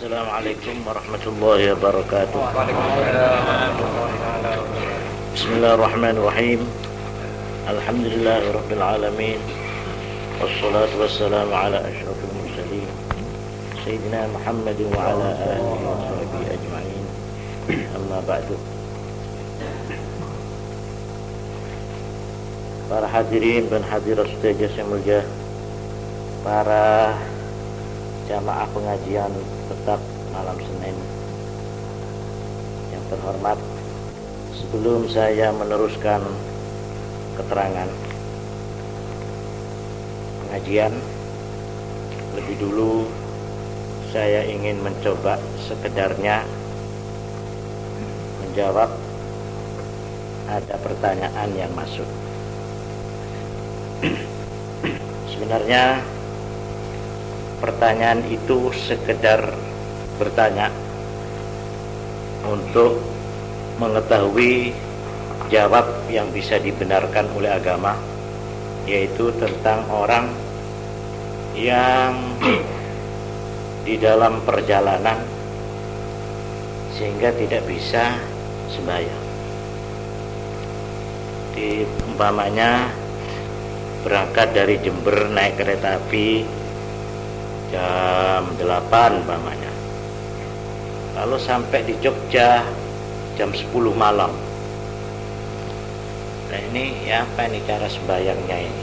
Assalamualaikum warahmatullahi wabarakatuh. Bismillahirrahmanirrahim. Alhamdulillahirabbil alamin. Wassalatu wassalamu ala asyrafil mursalin sayyidina Muhammadin wa ala alihi wa sahbihi ajma'in. Amma ba'du. Para hadirin dan hadirat setia yang mulia, para jamaah pengajian tetap malam Senin yang terhormat, sebelum saya meneruskan keterangan pengajian, lebih dulu saya ingin mencoba sekedarnya menjawab ada pertanyaan yang masuk. Sebenarnya pertanyaan itu sekedar bertanya untuk mengetahui jawab yang bisa dibenarkan oleh agama, yaitu tentang orang yang di dalam perjalanan sehingga tidak bisa sembahyang. Umpamanya berangkat dari Jember naik kereta api jam 8 umpamanya, lalu sampai di Jogja jam 10 malam. Nah ini ya, apa ini cara sembayangnya ini?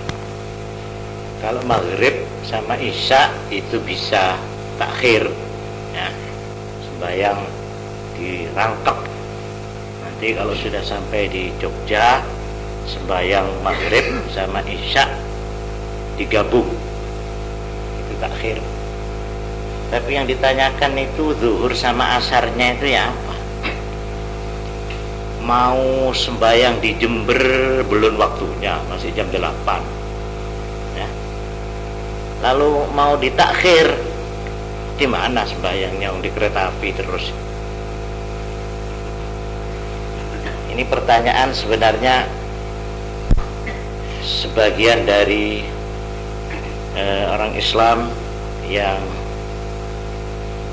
Kalau maghrib sama isya itu bisa takhir ya, sembayang dirangkap. Nanti kalau sudah sampai di Jogja, sembayang maghrib sama isya digabung, itu takhir. Tapi yang ditanyakan itu zuhur sama asarnya itu ya apa? Mau sembahyang di Jember belum waktunya, masih jam 8 ya. Lalu mau ditakhir, di mana sembahyangnya, di kereta api terus? Ini pertanyaan sebenarnya sebagian dari orang Islam yang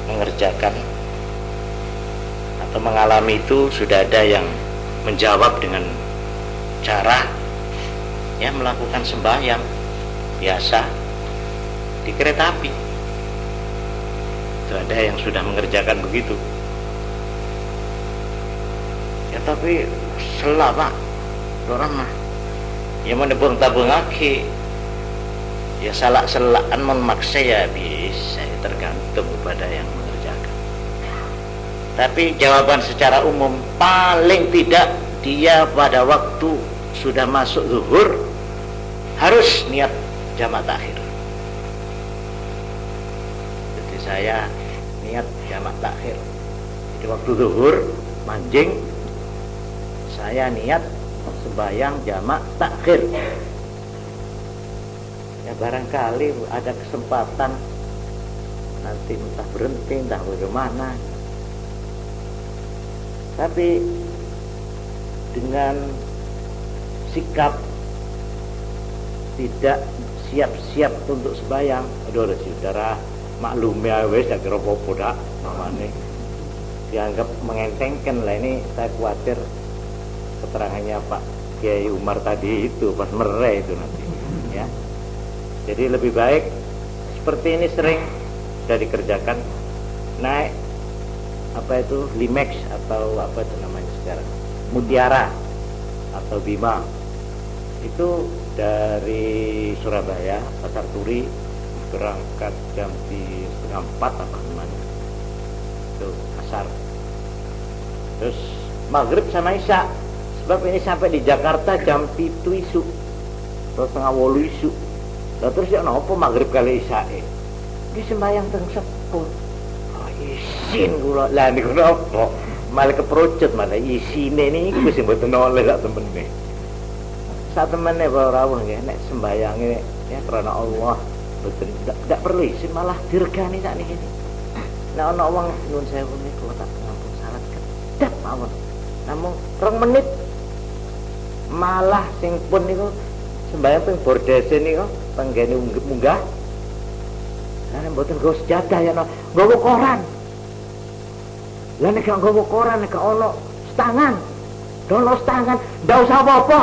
mengerjakan atau mengalami itu sudah ada yang menjawab dengan cara ya melakukan sembahyang biasa di kereta api. Itu ada yang sudah mengerjakan begitu. Ya tapi selama orang mah yang menebung tabung aki ya selak-selakan memaksa ya bisa, tergantung kepada yang mengerjakan. Tapi jawaban secara umum, paling tidak dia pada waktu sudah masuk zuhur harus niat jamak takhir. Jadi saya niat jamak takhir. Jadi waktu zuhur manjing saya niat sembahyang jamak takhir. Ya barangkali ada kesempatan nanti entah berhenti, entah bagaimana. Tapi dengan sikap tidak siap-siap untuk sembahyang, aduh saudara, maklumi wis tak kira apa dak namane. Dianggap mengentengkan lah. Ini saya khawatir keterangannya Pak Kiai Umar tadi itu pas mereh itu nanti ya. Jadi lebih baik seperti ini sering dari kerjakan naik apa itu Limex atau apa itu namanya sekarang, Mutiara atau Bima, itu dari Surabaya Pasar Turi berangkat jam 3:30 apa namanya itu asar, terus maghrib sama isya, sebab ini sampai di Jakarta jam 7 isu atau 7:30 isu. Nah, terus ya nopo maghrib kali isyae di sembahyang teng sepur. Oh, isin kula lah niku nopo malah keprocut, malah isine niku sing mboten oleh sak temene. Sak temene wae rawuh nggih nek sembayange ya karena Allah mboten ndak perlu isin, malah dirgani sak niki. Nek ana wong nyuwun sewu niku tak ngampun salat kedap mawon. Namung 3 menit malah sing pun niku sembahyang ping bordese niku penggene munggah. Nah, mboten nggo sejadah ya, nggowo koran. Lah nek gak nggowo koran gak ono tangan. Dono tangan, ndak usah apa-apa.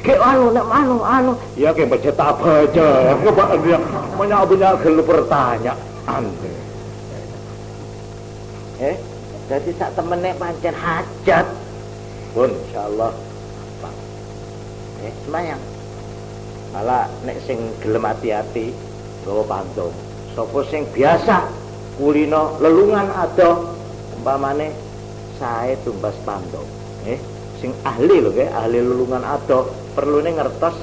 Ki anu. Ya ki bercetak aja. Coba dia punya gelu bertanya ante. Jadi sak temene pancen hajat. Pun insyaallah. Semayang. Malah nek sing gelem ati-ati nggawa pantong. Sapa sing biasa kulino lelungan adoh umpamane sae tumbas pantong. Sing ahli lho kae, ahli lelungan adoh perlune ngertos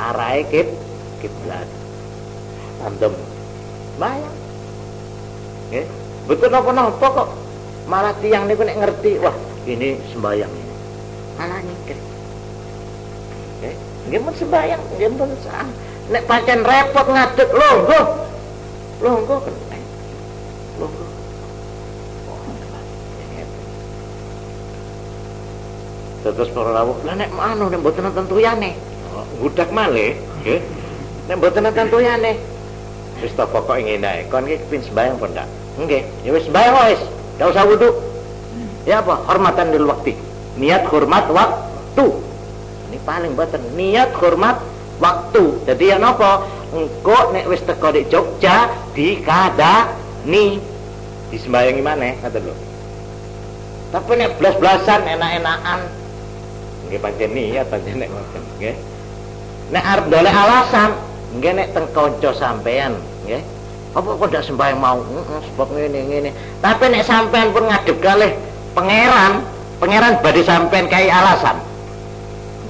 arahe kiblat. Pantong. Bayang. Betul napa kok malah tiyang niku nek ngerti, wah ini sembayang ini. Malah nyikir. Nggih mun sembayang, nggih mun sah. Nek pancen repot ngadeg longgo. Longgo kene. Longgo. Terus para lawuh, lah nek anu nek mboten tentuyane. Budak malih, nggih. Nek mboten tentuyane. Wis ta pokoke ngene ae. Kon iki pin sembayang pon ndak? Nggih, ya wis sembayang wis. Ndak usah wudu. Ya apa? Hormatan lil waktu. Niat hormat waktu. Paling boten niat hormat waktu. Jadi ya napa engko nek wis teko nek Jogja dikadani disembayangi maneh ngoten lho. Tapi nek blas-blasan enak-enakan nggih pancen niat pancen nek ngoten nggih. Nek arep ndolek alasan nggih nek teng kanca sampean nggih. Apa kok ndak sembayang mau? Sebab ngene-ngene. Tapi nek sampean pun ngadeg kalih pangeran badhe sampean kai alasan.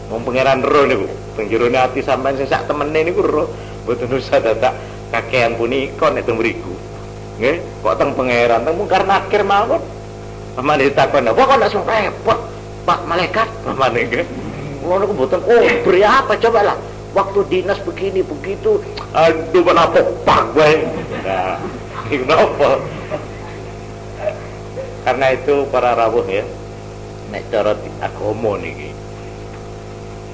Wong pangeran roh niku, teng jero ati sampean sing sak temene niku roh, mboten usah dadak kakean punika nek teng mriku. Nggih, kok teng pangeran teng mungkar nakir mawon. Pamane ditakoni, "Wah kok nek sing repot, Pak Malaikat?" Pamane nggih. Kulo niku mboten obri apa cobalah. Waktu dinas begini begitu, aduh menapa pak wae. Nah, iki napa? Karena itu para rawuh ya. Nek cara agama niki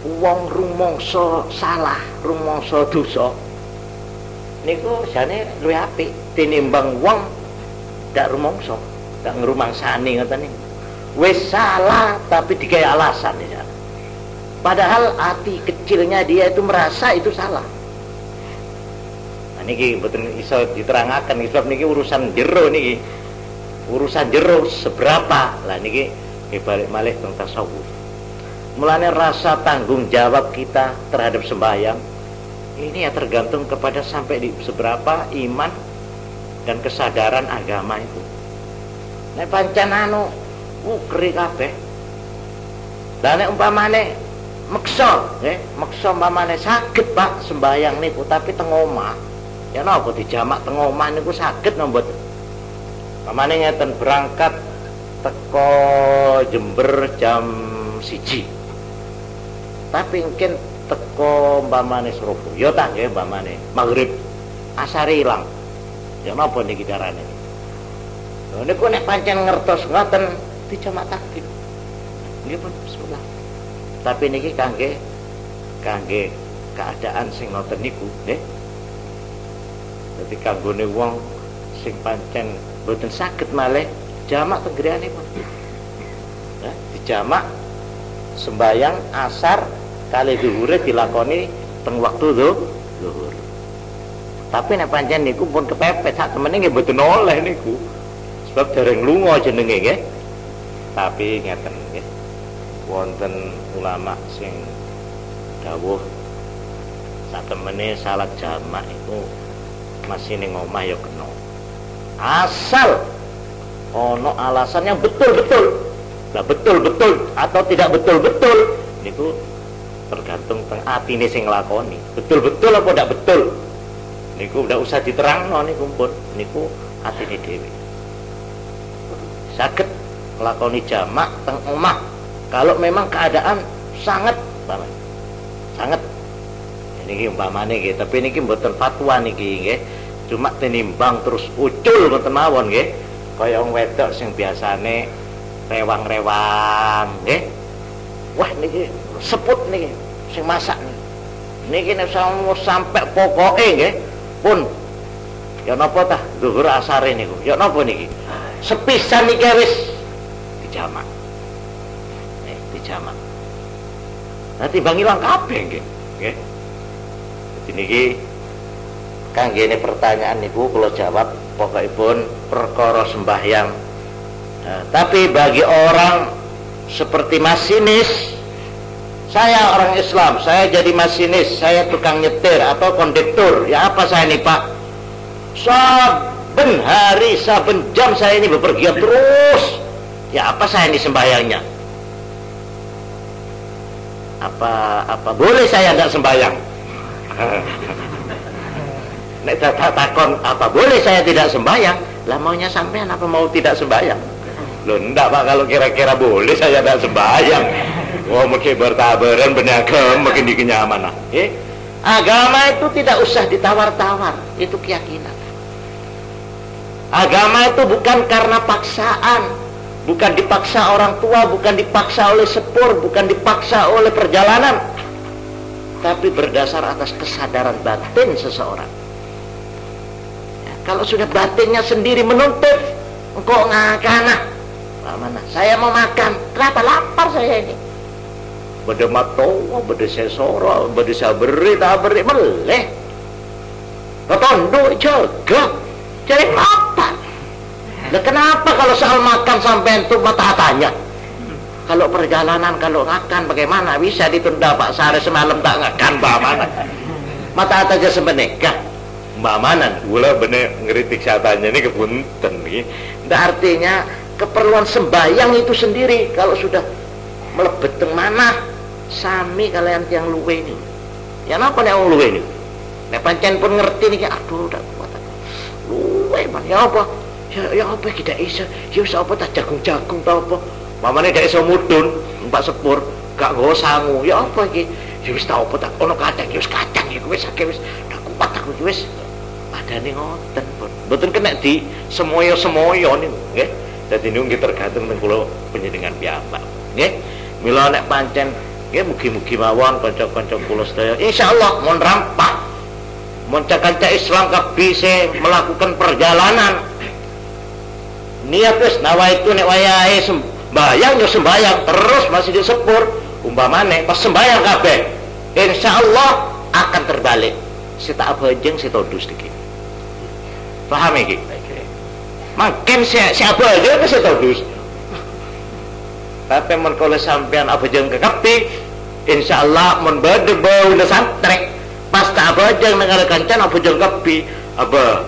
wong rumangsa salah, rumangsa dosa niku jane luwih apik tinimbang wong dak rumangsa, dak ngrumangsani ngoten niku. Wis salah tapi dikai alasan ya. Padahal hati kecilnya dia itu merasa itu salah. Nah niki mboten iso diterangaken sebab niki urusan jero niki. Urusan jero seberapa? Lah niki balik malih teng tasawuf. Mulanya rasa tanggung jawab kita terhadap sembahyang ini ya tergantung kepada sampai di seberapa iman dan kesadaran agama itu. Nek pancen anu ukri kabeh. Lah nek umpamane meksa, nggih, meksa umpamane saged Pak sembahyang niku tapi teng omah. Ya napa dijamak teng omah niku saged napa mboten? Umpamane ngeten berangkat teko Jember jam 1. Tapi mungkin teko umpamane Surabaya ta nggih umpamane magrib asar ilang. Ya napa niki carane? Lha niku nek pancen ngertos ngoten dijamak takdir. Nggih pun bismillah. Tapi niki kangge keadaan sing ngoten niku nggih. Dadi kanggone wong sing pancen mboten saged malih jamak tenggriane pun. Ya, dijamak sembayang asar kali dhuwure dilakoni teng waktu zuhur. Tapi nek pancen niku pun kepepet sak temene nggih mboten oleh niku. Sebab dereng lunga jenenge nggih. Tapi ngeten nggih. Wonten ulama sing dawuh sak temene salat jamak iku masih ning omah ya kena. Asal ono alasan yang betul-betul. Lah betul-betul atau tidak betul-betul niku tergantung teng atine sing nglakoni. Betul-betul apa ndak betul niku ndak usah diterangno niku pun niku atine dhewe. Saged nglakoni jamak teng omah kalau memang keadaan sangat parah. Sangat. Niki umpamane nggih, tapi niki mboten fatwa niki nggih. Cuma tinimbang terus ucul mboten mawon nggih. Kaya wong wedok sing biasane rewang-rewang nggih. Wah niki seput niki sing masak niki nek sampe pokoke nggih pun ya napa tah zuhur asare niku ya napa niki sepisan iki wis dijamak. Dijamak. Nanti bang ilang kabeh nggih, nggih. Dadi niki kangge ne pertanyaan niku kula jawab pokokipun perkara sembahyang. Nah, tapi bagi orang seperti masinis, saya orang Islam, saya jadi masinis, saya tukang nyetir atau kondektur, ya apa saya ini Pak? Saben hari, saben jam saya ini bepergian terus. Ya apa saya ini sembahyangnya? Apa boleh saya tidak sembahyang? Nek takon apa boleh saya tidak sembahyang? Lah maunya sampean apa mau tidak sembahyang? Loh enggak Pak, kalau kira-kira boleh saya tidak sembahyang. Wah mungkin bertabaran beragam makin dikenyaman amanah. Agama itu tidak usah ditawar-tawar, itu keyakinan. Agama itu bukan karena paksaan, bukan dipaksa orang tua, bukan dipaksa oleh sepur, bukan dipaksa oleh perjalanan, tapi berdasar atas kesadaran batin seseorang. Kalau sudah batinnya sendiri menuntut, engkau ngakana, mana? Saya mau makan, kenapa lapar saya ini? Beda matoa, beda sesoro, beda saberi, taberi, meleh. Ketondu, jaga, cari lapar. Nah, kenapa kalau soal makan sampai itu mata tanya? Kalau perjalanan, kalau ngakan bagaimana? Bisa ditunda Pak, sehari semalam tak ngakan, Pak mana? Mata aja sebenarnya. Mbak Manan, gula bener ngeritik syaitannya ini kepunten nih. Nah, artinya keperluan sembahyang itu sendiri kalau sudah melebet teng mana sami kalian tiang luwe ini. Ya napa nek wong luwe ini? Nek pancen pun ngerti niki aduh dak kuat aku. Luwe man ya apa? Ya apa kita iso? Ya iso apa tak jagung-jagung ta apa? Mamane dak iso mudun, numpak sepur, gak nggo sangu. Ya apa iki? Ya wis ta apa tak ono kadang ya wis kadang iku wis akeh wis dak kuat aku wis. Padane ngoten pun. Mboten kena di semoyo-semoyo niku, nggih. Dadi niku nggih tergantung teng kula panjenengan piyambak, nggih. Mila nek pancen nggih mugi-mugi mawon kanca-kanca kula sedaya insyaallah mon rampah. Mon kanca Islam kabeh melakukan perjalanan. Niat wis nawaitu nek wayahe sembahyang yo sembahyang terus masih disepur umpamane pas sembahyang kabeh. Insyaallah akan terbalik. Sita abajeng sita dus dikit. Paham iki? Makin si abajeng ke sita dus. Tapi mun kula sampean abajeng kekepi, insyaallah mun badhe bau santrek. Pas tak abajeng nang kancan abajeng kepi, abah.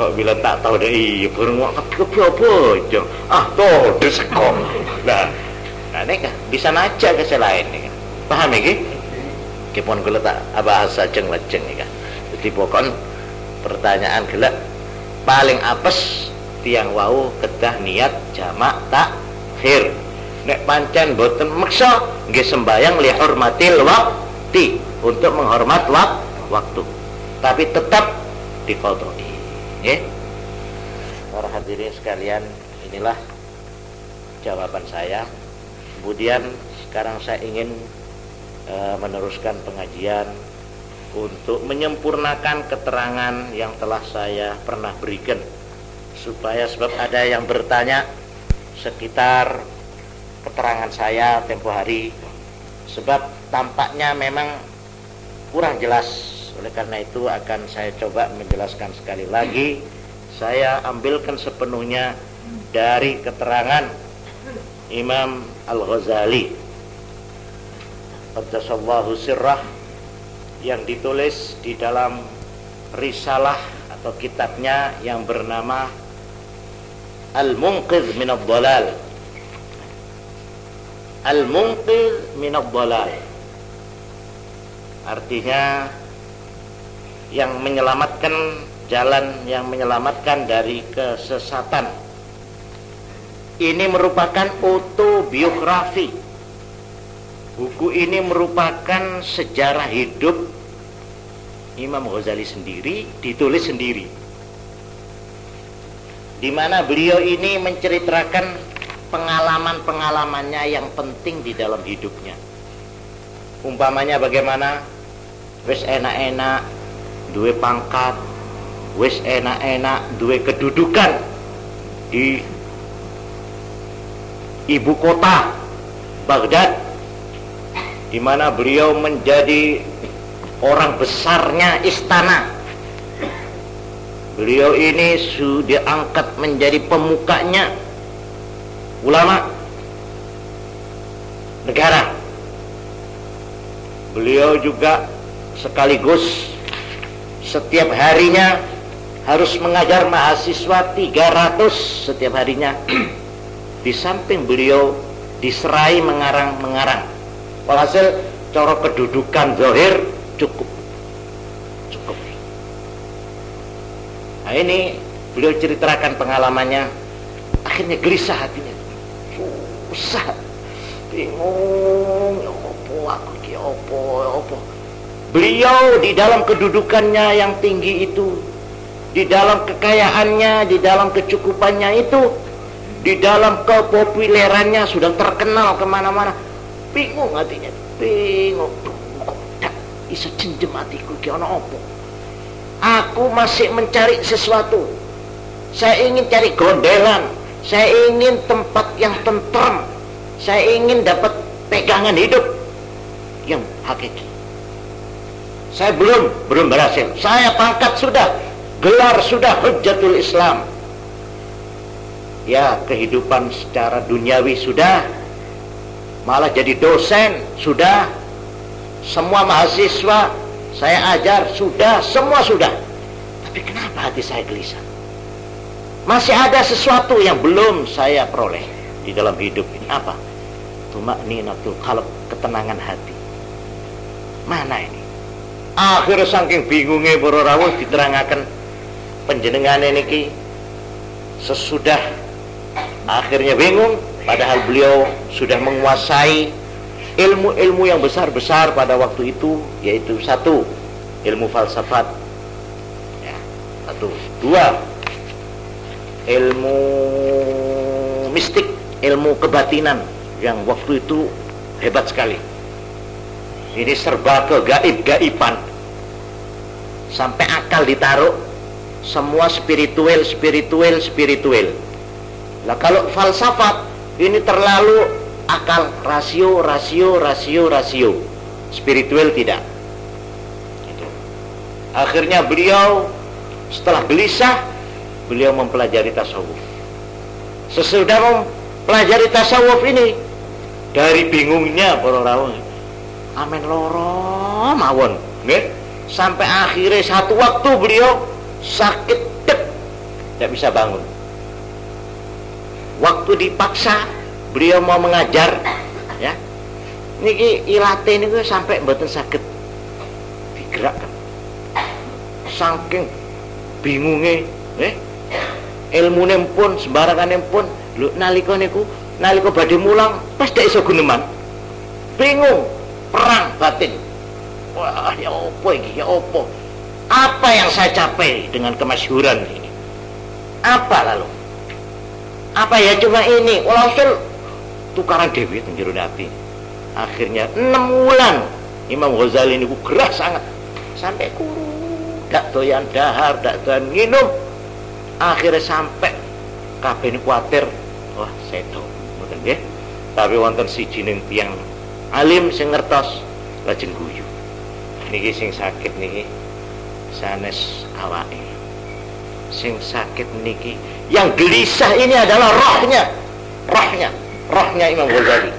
Kok bilang tak tahu deh iya burung kepi abajeng. Ah, toh dus kok. Nah nek bisa naja ke selain nek. Paham iki? Kipun kula tak bahas ajeng lajeng iki. Dadi pokon pertanyaan gelek paling apes tiang wau kedah niat jamak takhir. Nek pancen boten meksa nggih sembayang li hormatil waqti untuk menghormat waktu. Tapi tetap diqadai. Nggih. Para hadirin sekalian, inilah jawaban saya. Kemudian sekarang saya ingin meneruskan pengajian untuk menyempurnakan keterangan yang telah saya pernah berikan supaya sebab ada yang bertanya sekitar keterangan saya tempo hari sebab tampaknya memang kurang jelas. Oleh karena itu akan saya coba menjelaskan sekali lagi. Saya ambilkan sepenuhnya dari keterangan Imam Al-Ghazali Qaddasallahu sirrah yang ditulis di dalam risalah atau kitabnya yang bernama Al-Munqidz min Ad-Dhalal. Al-Munqidz min Ad-Dhalal artinya yang menyelamatkan, jalan yang menyelamatkan dari kesesatan. Ini merupakan autobiografi. Buku ini merupakan sejarah hidup Imam Ghazali sendiri, ditulis sendiri. Di mana beliau ini menceritakan pengalaman-pengalamannya yang penting di dalam hidupnya. Umpamanya bagaimana? Wis enak-enak duwe pangkat, wis enak-enak duwe kedudukan, di ibu kota Baghdad, di mana beliau menjadi orang besarnya istana. Beliau ini sudah diangkat menjadi pemukanya ulama negara. Beliau juga sekaligus setiap harinya harus mengajar mahasiswa 300 setiap harinya. Di samping beliau diserai mengarang-mengarang. Walhasil cara kedudukan zahir cukup. Nah, ini beliau ceritakan pengalamannya, akhirnya gelisah hatinya, susah, bingung, opo. Beliau di dalam kedudukannya yang tinggi itu, di dalam kekayaannya, di dalam kecukupannya itu, di dalam kepopulerannya, sudah terkenal kemana-mana, bingung hatinya, bisa cendem hatiku, kiono opo. Aku masih mencari sesuatu. Saya ingin cari gondelan. Saya ingin tempat yang tentrem. Saya ingin dapat pegangan hidup yang hakiki. Saya belum berhasil. Saya pangkat sudah, gelar sudah, hujjatul Islam. Ya, kehidupan secara duniawi sudah, malah jadi dosen sudah. Semua mahasiswa saya ajar sudah, semua sudah. Tapi kenapa hati saya gelisah? Masih ada sesuatu yang belum saya peroleh di dalam hidup ini. Apa? Tumakninatul qalb, ketenangan hati. Mana ini? Akhirnya saking bingungnya para rawuh diterangaken panjenengan niki sesudah akhirnya bingung, padahal beliau sudah menguasai ilmu-ilmu yang besar-besar pada waktu itu, yaitu satu, ilmu falsafat, ya, satu, dua, ilmu mistik, ilmu kebatinan yang waktu itu hebat sekali. Ini serba kegaib-gaiban, sampai akal ditaruh, semua spiritual. Nah, kalau falsafat ini terlalu akal, rasio. Spiritual tidak. Akhirnya beliau setelah gelisah, beliau mempelajari tasawuf. Sesudah mempelajari tasawuf ini, dari bingungnya para rawuh, amen loro mawon, nggih, sampai akhirnya satu waktu beliau sakit dek, tidak bisa bangun. Waktu dipaksa beliau mau mengajar, ya. Niki ilate niku sampai mboten saged digerakkan. Saking bingunge, ilmune pun sembarangane pun, lho nalika niku, nalika badhe mulang pas dak iso guneman. Bingung, perang batin. Wah, ya opo iki, ya opo? Apa yang saya capai dengan kemasyhuran ini? Apa lalu? Apa ya cuma ini? Walhasil tukaran dewi tenggirun hati. Akhirnya 6 bulan Imam Ghazali ini gerah sangat, sampai kurung, dak doyan dahar, dak doyan minum. Akhirnya sampai kabeh ini khawatir, wah sedo mboten nggih. Tapi wonten sijining tiyang alim sing ngertos lajeng guyu, niki sing sakit niki sanes awake, sing sakit niki, yang gelisah ini adalah rohnya Imam Ghazali.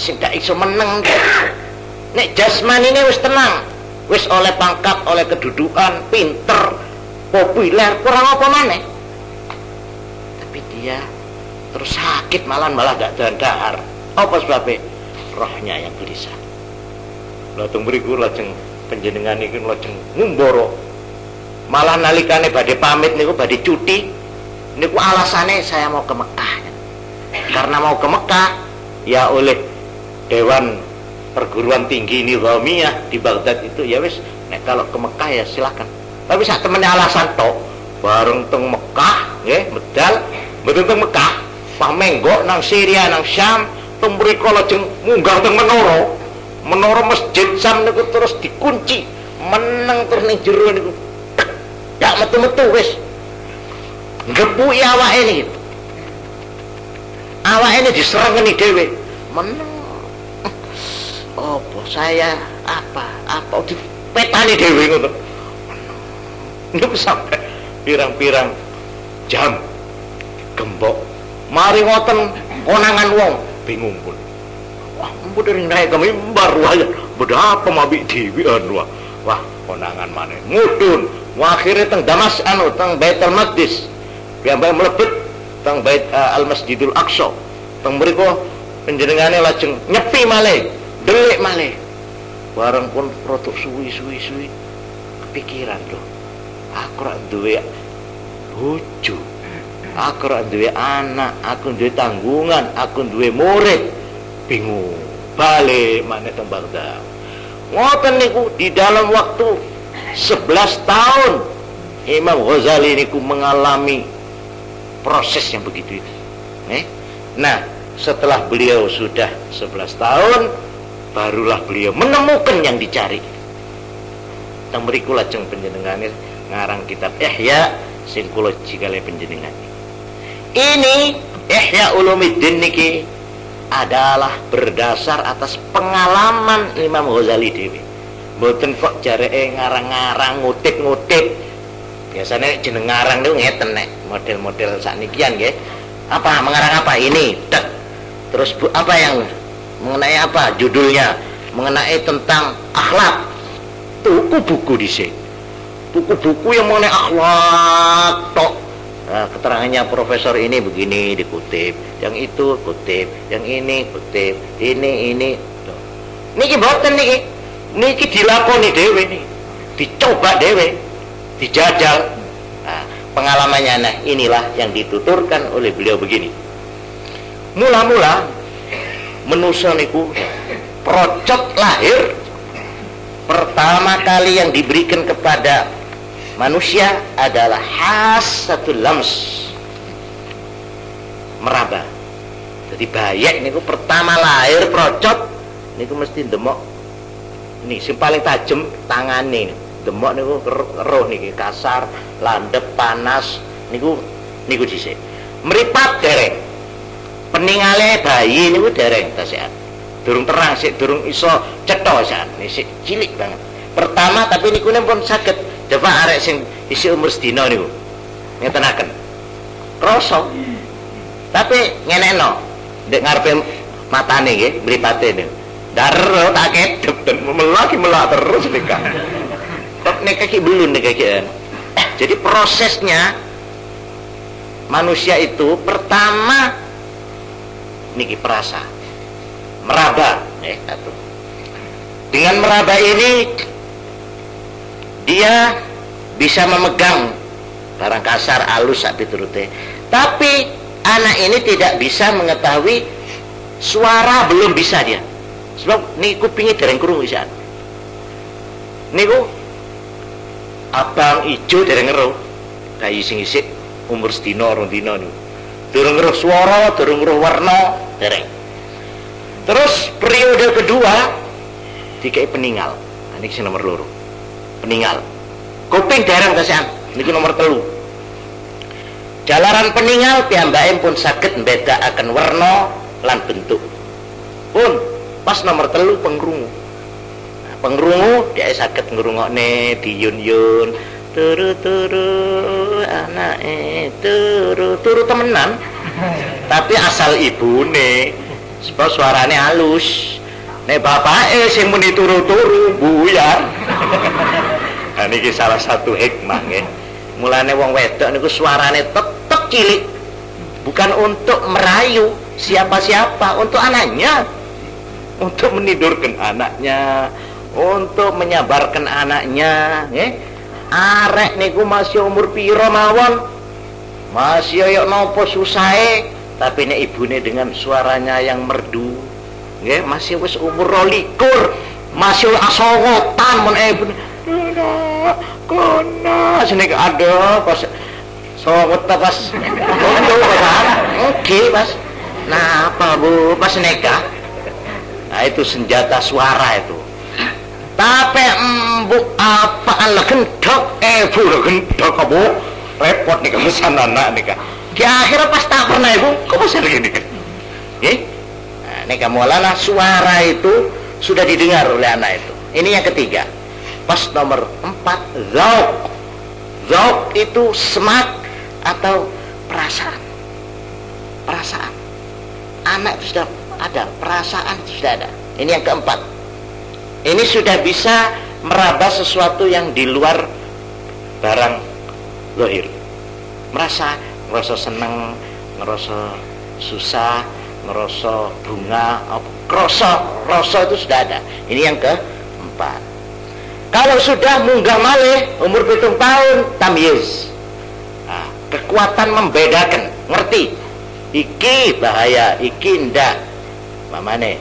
Sing gak iso meneng. Nek jasmanine wis tenang, wis oleh pangkat, oleh kedudukan, pinter, populer, kurang apa maneh. Tapi dia terus sakit malah gak dandahar. Apa sebabnya? Rohnya yang gelisah. Lajeng mriku lajeng panjenengan iki lajeng ngumbara. Malah nalikane badhe pamit niku badhe cuti. Niku alasannya saya mau ke Mekah. Karena mau ke Mekah, ya oleh Dewan Perguruan Tinggi Nizamiyah di Baghdad itu, ya wis, nek kalau ke Mekah ya silakan. Tapi sak temennya alasan tok, bareng teng Mekah, nggih, medal, mboten teng Mekah, pah menggok nang Syria, nang Syam, teng mriko lajeng munggah teng menara masjid Syam niku terus dikunci, meneng terus ning jero niku. Dak metu-metu wis. Ngepuki awake iki. Awake diserengeni dhewe. Meneng. Apa saya apa dipetani dhewe ngono. Niku sampai pirang-pirang jam gembok. Mari ngoten konangan wong bingung pun. Wah, mburing naik ke mimbar wae. Beda apa mabik dhewe anu. Wah, konangan maneh mudhun. Akhirnya teng Damas anu teng Baitul Maqdis piambai melebet teng Bait Al-Masjidul Aqsa teng mriko panjenengane lajeng nyepi malih delik malih bareng pun produk suwi-suwi kepikiran lho aku rak duwe bojo aku rak duwe anak aku duwe tanggungan aku duwe murid bingung balik maneh teng Baghdad ngoten niku di dalam waktu 11 tahun Imam Ghazali niku mengalami proses yang begitu itu. Nah, setelah beliau sudah 11 tahun barulah beliau menemukan yang dicari. Teng mriku lajeng panjenengane ngarang kitab Ihya sing kula jikale panjenengan. Ini Ihya Ulumiddin niki adalah berdasar atas pengalaman Imam Ghazali dhewe. Mboten kok jareke ngarang-ngarang ngutip-ngutip. Biasanya jeneng ngarang niku ngeten nek model-model saknikian nggih. Apa mengarang apa ini? Tek. Terus apa yang mengenai apa judulnya? Mengenai tentang akhlak. Tuku buku dhisik. Buku-buku yang mengenai akhlak tok. Nah, keterangannya profesor ini begini dikutip, yang itu kutip, yang ini kutip, ini. Niki mboten niki. Niki dilakoni dhewe niki. Dicoba dhewe, dijajal. Nah, pengalamannya nah inilah yang dituturkan oleh beliau begini. Mula-mula manusia niku procot lahir pertama kali yang diberikan kepada manusia adalah hasatul lams. Meraba. Jadi bayek niku pertama lahir procot niku mesti demok. Nih, sing paling tajam tangane demok niku roh niki kasar, landhep, panas niku dhisik. Mripat dereng. Peningale bayi niku dereng tasehat. Durung terang sik, durung iso cetha sak. Sik cilik banget. Pertama tapi niku pun saged depa arek sing isi umur sedina niku. Ngetenaken. Krasa. Tapi ngenekno ndek ngarepe matane nggih, mripate niku. Darro tak kedep dan melak terus nikah. Tapi nikah ki belum nikah ki. Jadi prosesnya manusia itu pertama niki perasa meraba. Dengan meraba ini dia bisa memegang barang kasar alus sak piturute. Tapi anak ini tidak bisa mengetahui suara belum bisa dia. Sebab niku kupinge dereng krungu isan. Niku abang ijo dereng ngero. Kayi sing isik umur sedina rong dina niku. Durung ngero swara, durung ngero warna, dereng. Terus periode kedua dikai peningal. Nah, niki sing nomor 2. Peningal. Kuping dereng tasan. Niki nomor 3. Jalaran peningal piyambake pun saged mbedakaken warna lan bentuk. Pun pas nomor 3 pengrungu. Nah, pengrungu dia sakit ngrungokne diyun-yun turu-turu anake turu-turu temenan tapi asal ibune sebab suarane halus nek bapake sing muni turu-turu buyar. Nah niki salah satu hikmah nggih. Mulane wong wedok niku suarane tetep cilik bukan untuk merayu siapa-siapa, untuk anaknya, untuk menidurkan anaknya, untuk menyabarkan anaknya. Arek niku masih umur piro mawon, masih yuk nopo susahe, tapi nek ibune dengan suaranya yang merdu, masih wis umur 22, masih asowotan mon ibune. Kona sini ada pas sowot pas untuk pas, oke pas. Nah apa bu pas nikah? Nah, itu senjata suara itu. Tapi mbok apa ala gendok, bu gendok apa? repot nih kemesan anak nih kak. Di akhirnya pas tak pernah ibu, kok bisa begini kan? Nih kamu lah suara itu sudah didengar oleh anak itu. Ini yang ketiga. Pas nomor 4, zauk. Zauk itu semak atau perasaan. Perasaan. Anak itu sudah ada, perasaan itu sudah ada. Ini yang keempat. Ini sudah bisa meraba sesuatu yang di luar barang zahir. Merasa senang, merasa susah, merasa bunga, rasa itu sudah ada. Ini yang keempat. Kalau sudah munggah malih umur 7 tahun, tamyiz. Nah, kekuatan membedakan, ngerti. Iki bahaya, iki ndak. Mamane.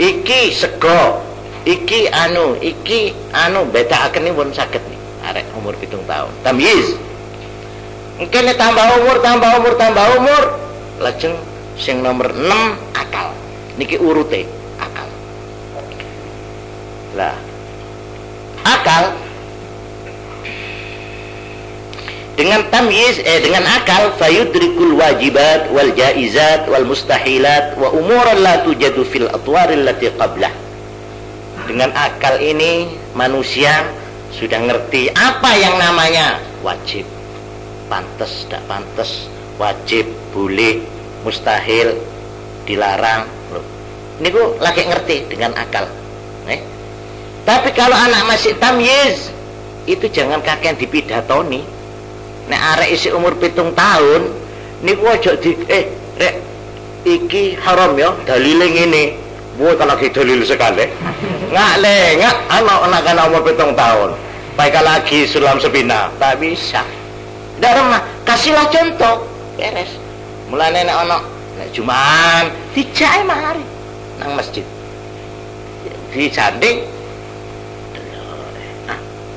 Iki sego, iki anu bedakaken pun saged nih. Arek umur 7 tahun, tamyiz. Mungkin tambah umur lajeng sing nomor 6 akal. Niki urute akal. Lah akal dengan tamyiz dengan akal fayudrikul wajibat wal jaizat wal mustahilat wa umuran la tujadu fil atwaril lati qablah. Dengan akal ini manusia sudah ngerti apa yang namanya wajib, pantas, tidak pantas, wajib, boleh, mustahil, dilarang. Loh, ini ku lagi ngerti dengan akal. Tapi kalau anak masih tamyiz, itu jangan kakean dipidatoni. Nek arek isi umur 7 tahun, niku aja di rek iki haram ya, dalile ngene. Wo lagi dalil sekali. Ngak anak-anak umur 7 tahun. Baik lagi sulam sepina, tak bisa. Darah mah kasihlah contoh, beres. Mulane nek ana Jumaan dijake mari nang masjid. Dijanding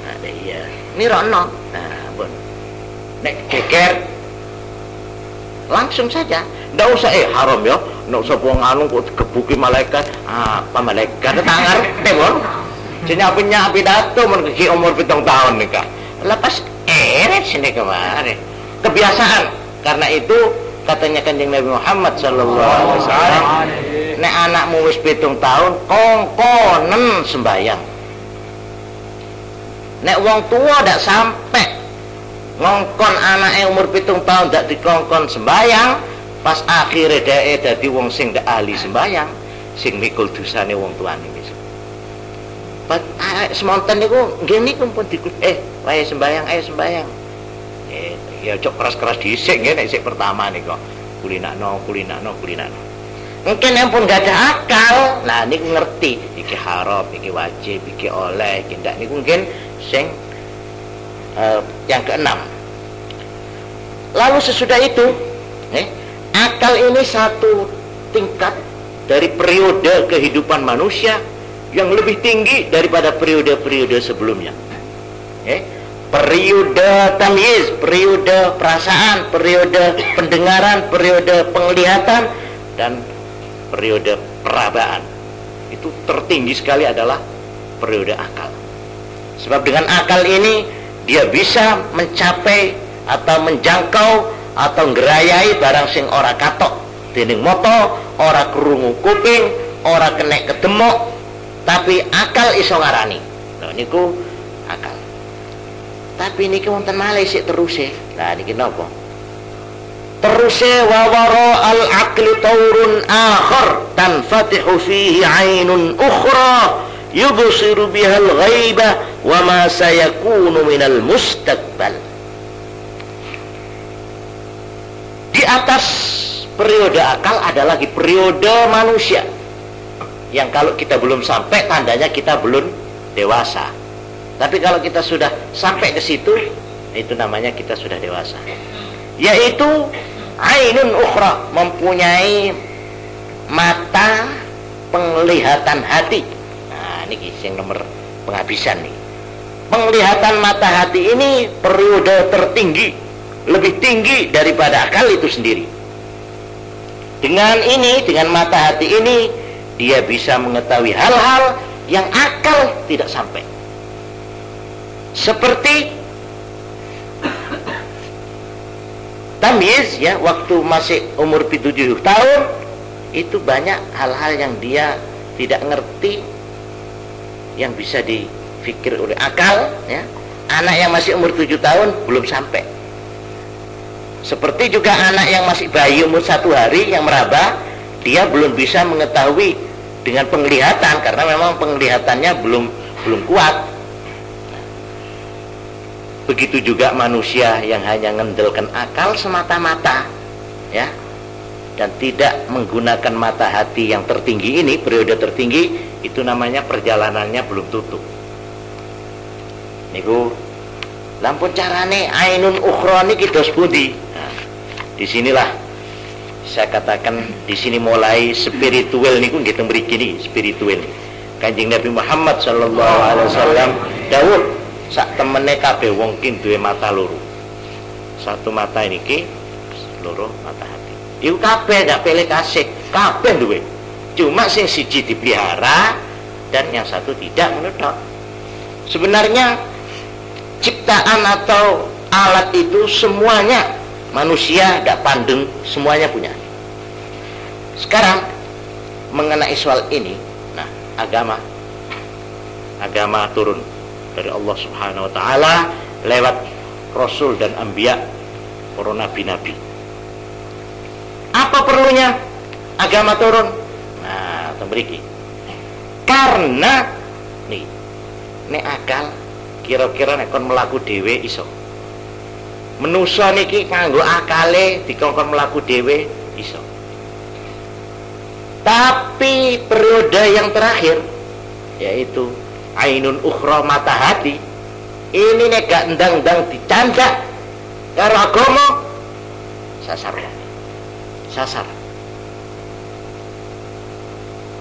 ada iya nirono. Nah, bon. Nek geger langsung saja. Ndak usah haram ya. Ndak usah wong anu kok digebuki malaikat. Apa malaikat tangar tebon. Jenenge punya pidato men iki umur 7 tahun nih, Kak. Lepas sini kemarin kebiasaan. Karena itu katanya Kanjeng Nabi Muhammad SAW, nek anakmu wis 7 tahun kongkonen sembayang. Nek wong tua ndak sampai ngongkon anaknya umur 7 tahun ndak dikongkon sembayang, pas akhirnya dhek dadi wong sing ndak ahli sembayang, sing mikul dosane wong tuane wis. Pas semonten niku nggih niku pun wae sembayang, ayo sembayang. Ya cok keras-keras dhisik nggih nek sik pertama nika. Kulinakno. Mungkin yang pun gak ada akal. Nah niku ngerti iki haram, iki wajib, iki oleh, iki ndak niku mungkin sing yang ke-6. Lalu sesudah itu, akal ini satu tingkat dari periode kehidupan manusia yang lebih tinggi daripada periode-periode sebelumnya. Periode tamyiz, periode perasaan, periode pendengaran, periode penglihatan, dan periode perabaan. Itu tertinggi sekali adalah periode akal. Sebab dengan akal ini dia bisa mencapai atau menjangkau atau ngerayai barang sing ora katok dening mata, ora krungu kuping, ora kenek kedemok, tapi akal iso ngarani. Nah niku akal. Tapi niki wonten malih sik teruse. Nah niki napa? Teruse wa waro al-aqli taurun akhar tanfatihu fihi ainun ukhra yubsiru bihal ghaibah wa ma sayakunu minal mustaqbal. Di atas periode akal ada lagi periode manusia yang kalau kita belum sampai tandanya kita belum dewasa. Tapi kalau kita sudah sampai ke situ, itu namanya kita sudah dewasa. Yaitu ainun ukhra, mempunyai mata penglihatan hati. Nah, ini yang nomor penghabisan nih. Penglihatan mata hati ini periode tertinggi, lebih tinggi daripada akal itu sendiri. Dengan ini, dengan mata hati ini, dia bisa mengetahui hal-hal yang akal tidak sampai. Seperti Hamis ya, waktu masih umur 7 tahun itu banyak hal-hal yang dia tidak ngerti yang bisa difikir oleh akal ya. Anak yang masih umur 7 tahun belum sampai. Seperti juga anak yang masih bayi umur 1 hari yang meraba, dia belum bisa mengetahui dengan penglihatan karena memang penglihatannya belum kuat. Begitu juga manusia yang hanya ngendelkan akal semata-mata ya, dan tidak menggunakan mata hati yang tertinggi ini, periode tertinggi itu namanya perjalanannya belum tutup. Niku lampun carane ainun ukhra niki dos pundi. Nah, disinilah saya katakan di sini mulai spiritual niku nggih teng mriki niki spiritual. Kanjeng Nabi Muhammad sallallahu alaihi wasallam dawuh sak temene kabeh wong ki duwe mata loro. Satu mata niki, loro mata hati. Iku kabeh gak pilih kasih, kabeh duwe. Cuma sing siji dipelihara dan yang satu tidak menutup. Sebenarnya ciptaan atau alat itu semuanya manusia gak pandeng, semuanya punya. Sekarang mengenai soal ini, nah agama turun dari Allah Subhanahu wa taala lewat rasul dan anbiya, para nabi-nabi. Apa perlunya agama turun? Nah, tembriki. Karena nih nek akal kira-kira nek kon mlaku dhewe iso. Menusa niki kanggo akale dikongkon mlaku dhewe iso. Tapi periode yang terakhir yaitu ainun ukhra mata hati ini nek gak ndang-ndang dicandak karo agama sasar.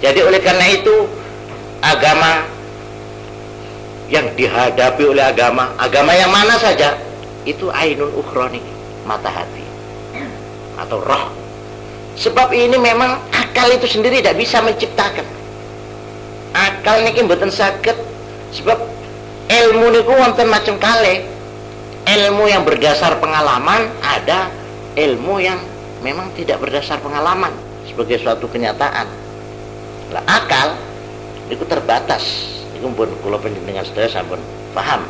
Jadi oleh karena itu agama yang dihadapi oleh agama yang mana saja itu ainun ukhroni mata hati atau roh. Sebab ini memang akal itu sendiri tidak bisa menciptakan. Akal niki mboten saged, sebab ilmu niku wonten macam kali. Ilmu yang berdasar pengalaman, ada ilmu yang memang tidak berdasar pengalaman sebagai suatu kenyataan. Lah akal niku terbatas. Niku pun kula panjenengan sedaya sampun paham.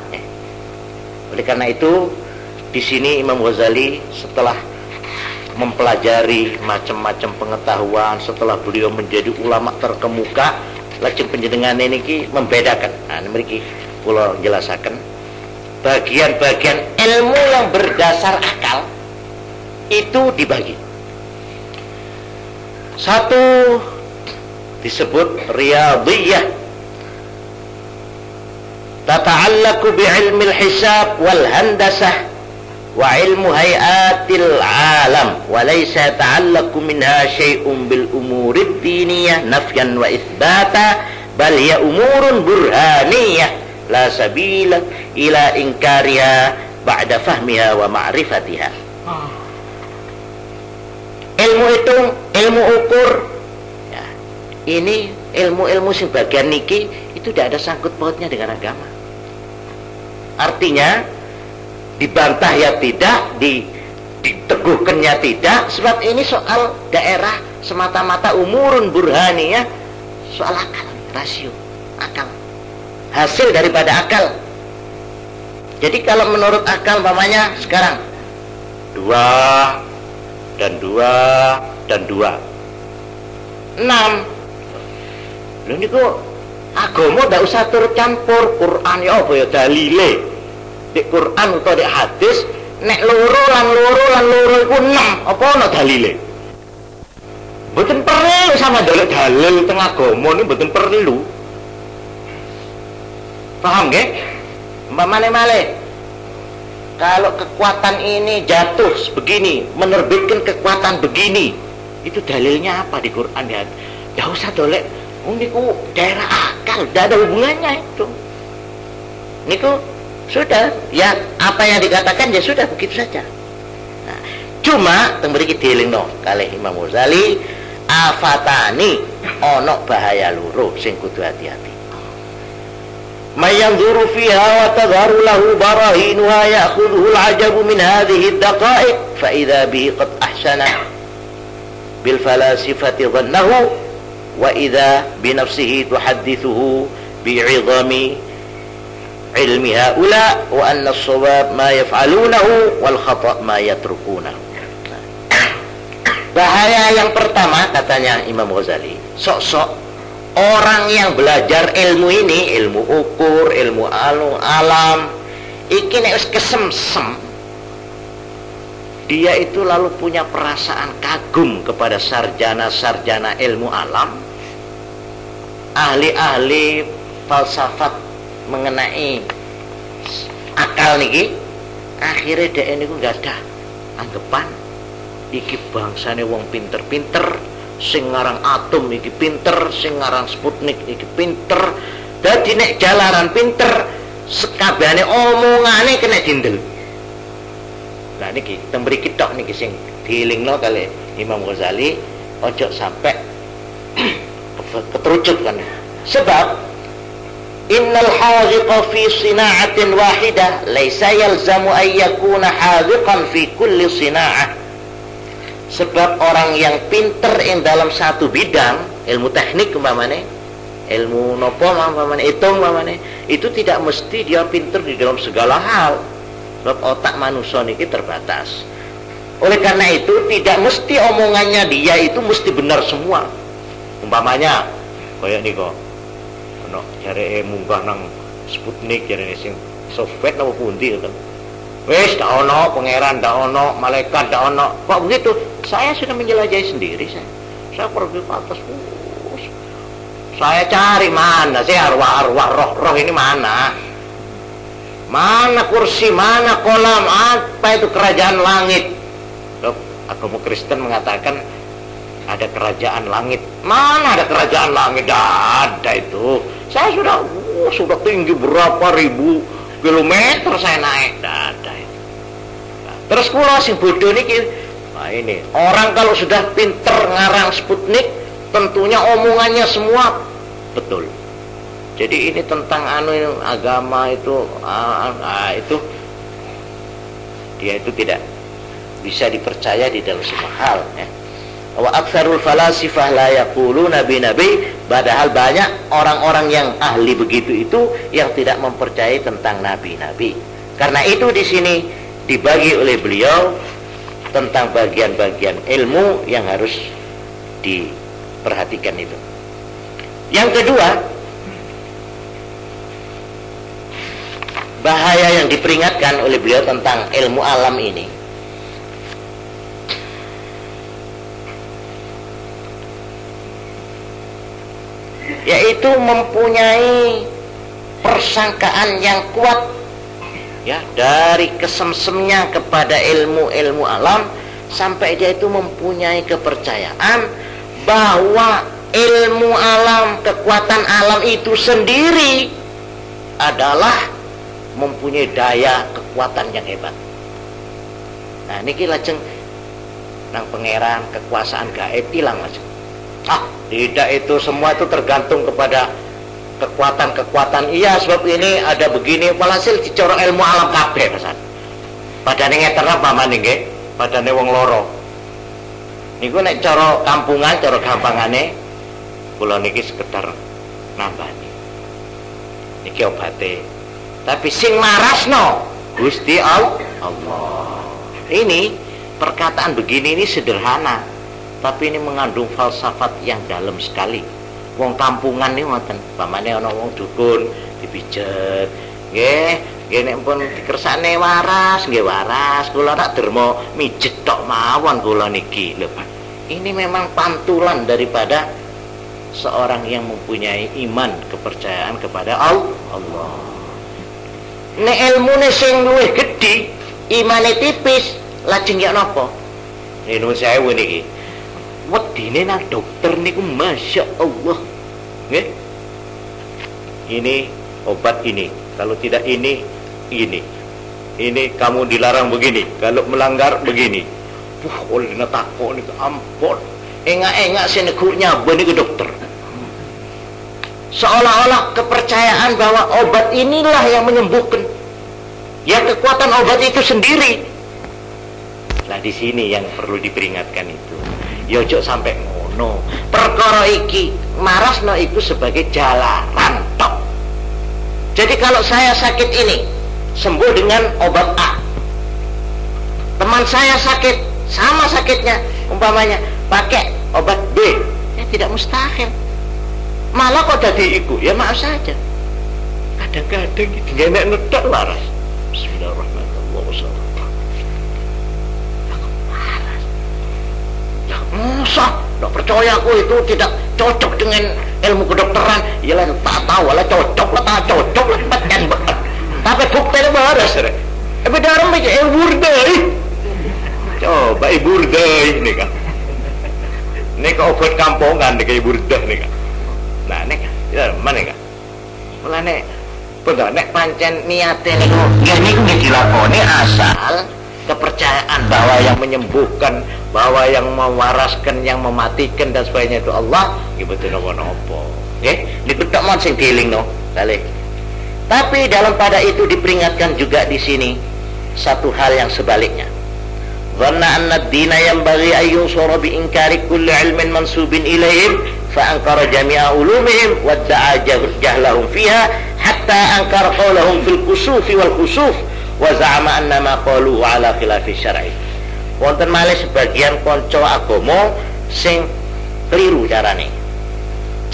Oleh karena itu di sini Imam Ghazali setelah mempelajari macam-macam pengetahuan, setelah beliau menjadi ulama terkemuka, lajeng penjenengan niki membedakan. Nah, mriki kula jelasaken bagian-bagian ilmu yang berdasar akal itu dibagi. Satu disebut riyadhiyah, tata'allaku bi'ilmil hisab wal handasah wa ilmu hayatil alam wa laysa ta'allaku minha syai'un bil umurid diniyah nafyan wa ithbata bal ya umurun burhaniyah la sabila ila inkariha ba'da fahmiha wa ma'rifatiha. Ilmu hitung, ilmu ukur ya, ini ilmu-ilmu sebagian niki itu tidak ada sangkut pautnya dengan agama. Artinya dibantah ya tidak, diteguhkannya tidak, sebab ini soal daerah semata-mata umurun burhani ya, soal akal, rasio, akal, hasil daripada akal. Jadi kalau menurut akal umpamanya sekarang 2 dan 2 dan 2 6. Lho niku agama ndak usah turut campur. Quran ya apa ya dalile. Di Quran atau di hadis nek loro lan loro iku 6 apa ana dalile. Mboten perlu sama dalil teng agama niku mboten perlu. Paham nggih? Mbak male-male. Kalau kekuatan ini jatuh begini, menerbitkan kekuatan begini, itu dalilnya apa di Quran ya? Enggak usah dolek. Niku daerah akal, enggak ada hubungannya itu. Niku sudah ya, apa yang dikatakan ya sudah begitu saja. Nah, cuma tembriki dielingno kalih Imam Ghazali afatani onok bahaya loro sing kudu hati-hati. mayanzuru fiha wa tadharu lahu barahinuha ya'khudhu al-ajabu min hadhihi ad-daqa'iq fa idza bihi qad ahsana bil falasifati dhannahu wa idza bi nafsihi tuhaddithuhu bi'idhami ilmi haula wa anna as-sawab ma yaf'alunahu wal khata' ma yatrukunahu. Bahaya yang pertama, katanya Imam Ghazali, sok-sok orang yang belajar ilmu ini, ilmu ukur, ilmu alam, iki nek wis kesemsem, dia itu lalu punya perasaan kagum kepada sarjana-sarjana ilmu alam, ahli-ahli falsafat mengenai akal niki, akhirnya dia ini nggak ada anggapan iki bangsane wong pinter-pinter. Sing ngarang atom iki pinter, sing ngarang Sputnik iki pinter. Dadi nek jalaran pinter, sekabehane omongane kena dindel. Lah niki tembri kitok niki sing dielingno kali Imam Ghazali, ojo sampai ketrucut kan. Sebab innal haziqa fi sina'atin wahidah laisa yalzamu ay yakuna haziqan fi kulli sina'ah. Sebab orang yang pinter yang dalam satu bidang, ilmu teknik umpamane, ilmu nopo umpamane, hitung umpamane, itu tidak mesti dia pinter di dalam segala hal. Sebab otak manusia ini terbatas. Oleh karena itu tidak mesti omongannya dia itu mesti benar semua. Umpamanya kayak niko, ono cari munggah nang Sputnik cari sing Soviet apa pundi kan. Wes dak ono pangeran, dak ono malaikat, dak ono. Kok begitu? Saya sudah menjelajahi sendiri saya pergi ke atas. Saya cari mana sih arwah-arwah roh-roh ini mana? Mana kursi, mana kolam, apa itu kerajaan langit? Loh, agama Kristen mengatakan ada kerajaan langit. Mana ada kerajaan langit? Ada itu. Saya sudah tinggi berapa ribu kilometer saya naik, ada. Terus kula sing bodoh niki, nah ini orang kalau sudah pinter ngarang Sputnik, tentunya omongannya semua betul. Jadi ini tentang agama itu, itu dia itu tidak bisa dipercaya di dalam semua hal. Wa aktsarul falasifah la yaquluna bi nabi, padahal banyak orang-orang yang ahli begitu itu yang tidak mempercayai tentang nabi-nabi. Karena itu di sini dibagi oleh beliau tentang bagian-bagian ilmu yang harus diperhatikan itu. Yang kedua, bahaya yang diperingatkan oleh beliau tentang ilmu alam ini, yaitu mempunyai persangkaan yang kuat ya, dari kesemsemnya kepada ilmu-ilmu alam sampai dia itu mempunyai kepercayaan bahwa ilmu alam, kekuatan alam itu sendiri adalah mempunyai daya kekuatan yang hebat. Nah niki lajeng nang pangeran kekuasaan gaib ilang lajeng. Ah, tidak, itu semua itu tergantung kepada kekuatan-kekuatan. Iya, sebab ini ada begini, walhasil dicorok ilmu alam kabeh, Mas. Padane ngeterap paman nggih, padane wong loro. Niku nek cara kampungan, cara gampangane kula niki sekedar nambani. Niki obate. Tapi sing marasno Gusti Allah. Ini perkataan begini ini sederhana, tapi ini mengandung falsafat yang dalam sekali. Wong kampungan nih ngoten, pamane ana wong dukun dipijet. Nggih, nggih nek pun dikersane waras, nggih waras. Kula tak derma mijet tok mawon kula niki. Lho, ini memang pantulan daripada seorang yang mempunyai iman kepercayaan kepada Allah. Nek ilmune sing luwih gedhi, imane tipis, lajeng ya napa? Niku sewu niki. Wedine nang dokter niku masya Allah, nggih. Ini obat ini, kalau tidak ini. Ini kamu dilarang begini, kalau melanggar begini. Wah, oleh dina takok niku ampun. Engak-engak senegurnya ben niku dokter. seolah-olah kepercayaan bahwa obat inilah yang menyembuhkan, ya kekuatan obat itu sendiri. Nah di sini yang perlu diperingatkan itu, yojo sampai ngono, perkara iki marasno itu sebagai jalanan tok. Jadi kalau saya sakit ini sembuh dengan obat A, teman saya sakit sama sakitnya umpamanya pakai obat B, ya tidak mustahil. Malah kok jadi iku, ya maaf saja. Kadang-kadang digenek nedak waras. Bismillahirrahmanirrahim. Waras. Lah musuh, enggak percaya aku itu tidak cocok dengan ilmu kedokteran. Iyalah tak tahu lah cocok lah tak cocok lah paten bener. Tapi buktine waras rek. Apa darem iki burdei. Coba ibu burdei ini kan. Nek obat kampongan iki burdah nika. Nah nek ya meneh gak. Mulane padha nek pancen niate niku ya niku nggih dilakoni asal kepercayaan bahwa yang menyembuhkan, bahwa yang mewaraskan, yang mematikan dan sebagainya itu Allah, nggih boten napa-napa. Nggih, niku tok mon sing dielingno, balik. Tapi dalam pada itu diperingatkan juga di sini satu hal yang sebaliknya. Dhanna anna ad-dina yanbaghi ay yusara bi inkari kulli ilmin mansubin ilaihim fa ankara jami'a ulumihim wa da'a jahlahum fiha hatta ankara qawlahum fil kusufi wal kusuf wa za'ama anna ma qalu ala khilafi syar'i. Wonten malih sebagian konco agama sing keliru carane.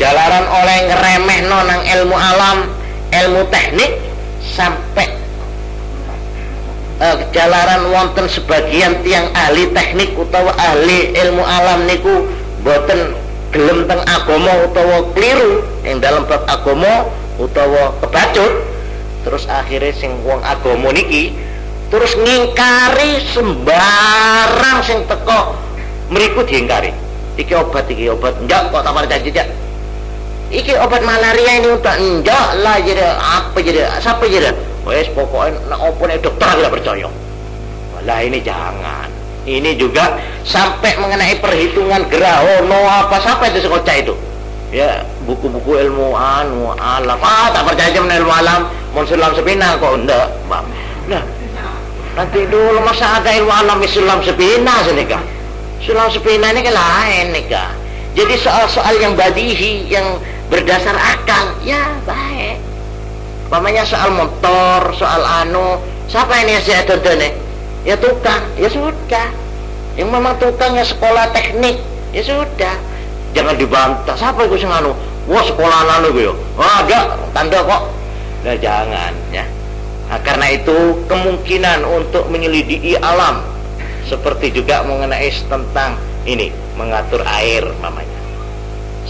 Jalaran oleh ngremehno nang ilmu alam, ilmu teknik sampai jalaran wonten sebagian tiang ahli teknik utawa ahli ilmu alam niku boten gelem teng agama utawa keliru yang dalam bab agama utawa kebacut, terus akhirnya sing wong agama niki terus ngingkari sembarang sing teko mriku diingkari. Iki obat enggak kok tak percaya jejak. Iki obat malaria ini untuk enggak lah jadi apa jadi siapa jadi. Wes pokoknya opone dokter tidak percaya. Walah ini jangan. Ini juga sampai mengenai perhitungan gerahono apa sampai itu sekocak itu. Ya buku-buku ilmu anu alam. Ah tak percaya aja ilmu alam. Monsulam sepina kok ndak. Nah nanti dulu masa ada ilmu alam Islam sepina senika. Sulam sepina ini kan lain nika. Jadi soal-soal yang badihi yang berdasar akal ya baik. Pamanya soal motor, soal anu, siapa ini yang saya dodone? Ya tukang, ya sudah. Yang memang tukang ya sekolah teknik, ya sudah. Jangan dibantah, siapa itu yang anu? Wah sekolah anu gue, wah enggak, tanda kok. Nah jangan ya. Nah, karena itu kemungkinan untuk menyelidiki alam, seperti juga mengenai tentang ini, mengatur air namanya.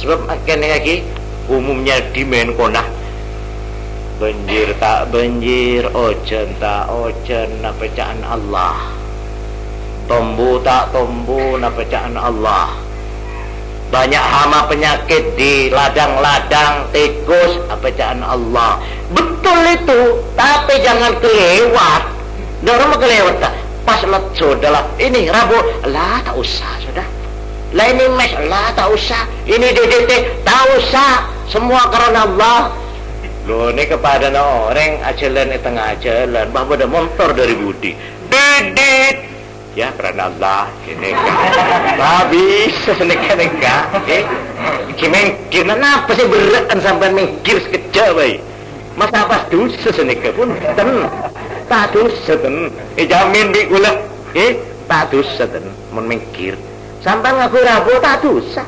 Sebab akhirnya lagi umumnya di menkonah. Banjir tak banjir, ojen tak ojen, na pecaan Allah. Tombu tak tombu, na pecaan Allah. Banyak hama penyakit di ladang-ladang, tikus, na pecaan Allah. Betul itu, tapi jangan kelewat. Dorong mau kelewat tak? Pas lesu, adalah ini rabu, lah tak usah sudah. Lah ini mes, lah tak usah. Ini DDT, tak usah. Semua karena Allah. Loh ini kepada orang ajalan di tengah ajalan bahwa ada motor dari Budi didit ya karena Allah ini habis seneka-neka gimana apa sih berekan sampai minggir sekejap masa pas dosa seneka pun tak dosa jamin di gula tak dosa minggir sampai ngaku rabu tak dosa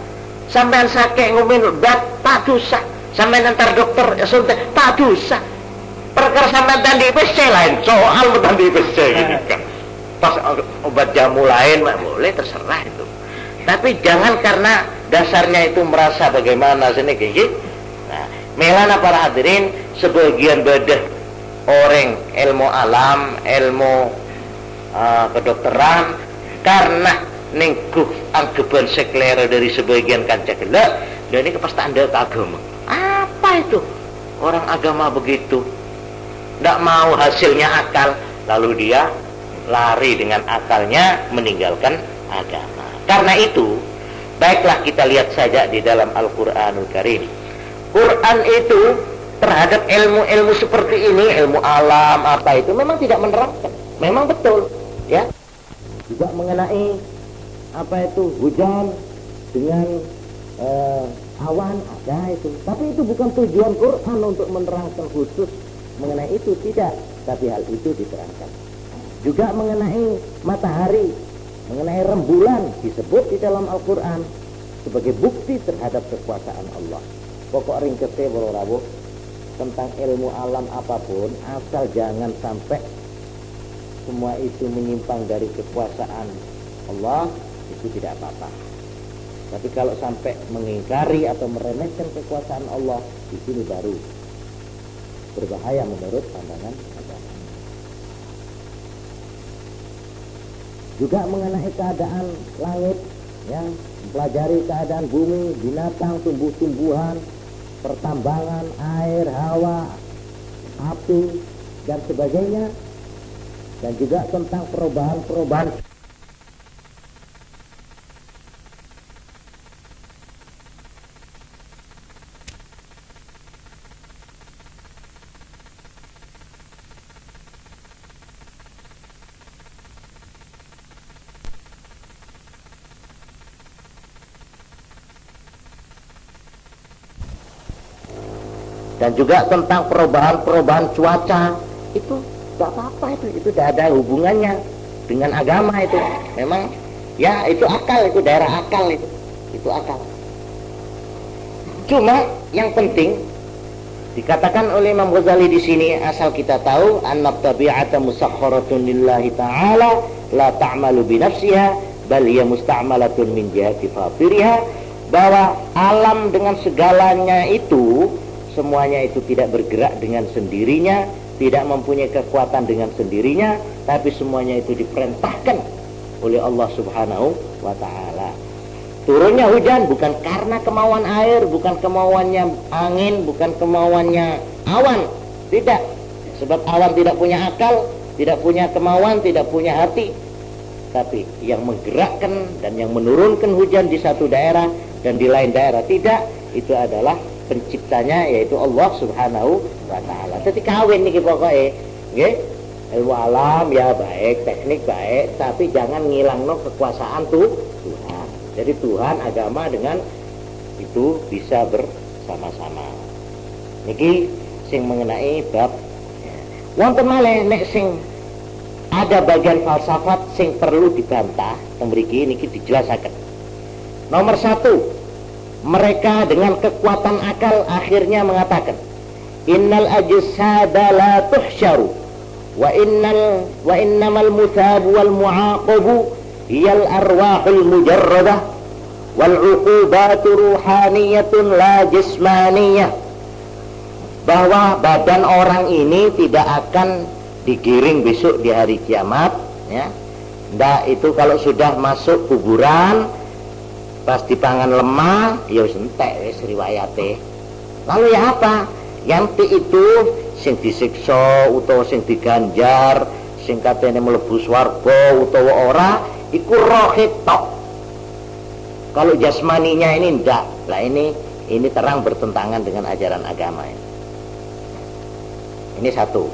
sampai sakit ngomong tak dosa sampai nantar dokter ya suntik tak dosa perkara sampai tadi IPC lain soal tadi IPC gitu kan pas obat jamu lain boleh terserah itu tapi jangan karena dasarnya itu merasa bagaimana sini gigi. Nah melana para hadirin sebagian badah orang ilmu alam ilmu kedokteran karena ningguh anggapan seklera dari sebagian kancah gelap dan ini kepastaan data agama. Apa itu? Orang agama begitu tidak mau hasilnya akal lalu dia lari dengan akalnya meninggalkan agama. Karena itu baiklah kita lihat saja di dalam Al-Quranul Karim Quran itu terhadap ilmu-ilmu seperti ini, ilmu alam apa itu, memang tidak menerapkan. Memang betul, ya. Juga mengenai apa itu hujan dengan awan ada itu. Tapi itu bukan tujuan Quran untuk menerangkan khusus mengenai itu, tidak. Tapi hal itu diterangkan. Juga mengenai matahari, mengenai rembulan disebut di dalam Al-Quran sebagai bukti terhadap kekuasaan Allah. Pokok ringkesnya bro-rabu, tentang ilmu alam apapun, asal jangan sampai semua itu menyimpang dari kekuasaan Allah, itu tidak apa-apa. Tapi kalau sampai mengingkari atau meremehkan kekuasaan Allah, di sini baru berbahaya menurut pandangan agama. Juga mengenai keadaan langit, yang mempelajari keadaan bumi, binatang, tumbuh-tumbuhan, pertambangan, air, hawa, api, dan sebagainya. Dan juga tentang perubahan-perubahan cuaca itu gak apa-apa, itu tidak ada hubungannya dengan agama. Itu memang ya itu akal, itu daerah akal, itu akal. Cuma yang penting dikatakan oleh Imam Ghazali di sini, asal kita tahu annat tabi'ata musakharatun lillahi ta'ala la ta'malu bi nafsiha bal hiya musta'malatun min jihati fatiriha, bahwa alam dengan segalanya itu semuanya itu tidak bergerak dengan sendirinya, tidak mempunyai kekuatan dengan sendirinya, tapi semuanya itu diperintahkan oleh Allah Subhanahu wa ta'ala. Turunnya hujan bukan karena kemauan air, bukan kemauannya angin, bukan kemauannya awan, tidak. Sebab awan tidak punya akal, tidak punya kemauan, tidak punya hati. Tapi yang menggerakkan dan yang menurunkan hujan di satu daerah dan di lain daerah tidak, itu adalah penciptanya, yaitu Allah Subhanahu wa ta'ala. Jadi kawin niki pokoknya, nggih. Ilmu alam ya baik, teknik baik, tapi jangan ngilangno kekuasaan Tuhan. Jadi Tuhan, agama dengan itu bisa bersama-sama. Niki sing mengenai bab wonten malih nek sing ada bagian falsafat sing perlu dibantah, teng mriki niki dijelasaken. Nomor satu, mereka dengan kekuatan akal akhirnya mengatakan innal ajsada la tuhsyaru wa innamal muthab wal mu'aqabu hiyal arwahul mujarradah wal uqubatu ruhaniyatun la jismaniyah, bahwa badan orang ini tidak akan digiring besok di hari kiamat, ya. Ndak, itu kalau sudah masuk kuburan pas dipangan lemah, ya entek wis riwayate. Lalu ya apa? Yanti itu sing disiksa utawa sing diganjar, sing katene mlebu swarga utawa ora, iku rohe tok. Kalau jasmaninya ini ndak. Lah ini terang bertentangan dengan ajaran agama ini. Ini satu.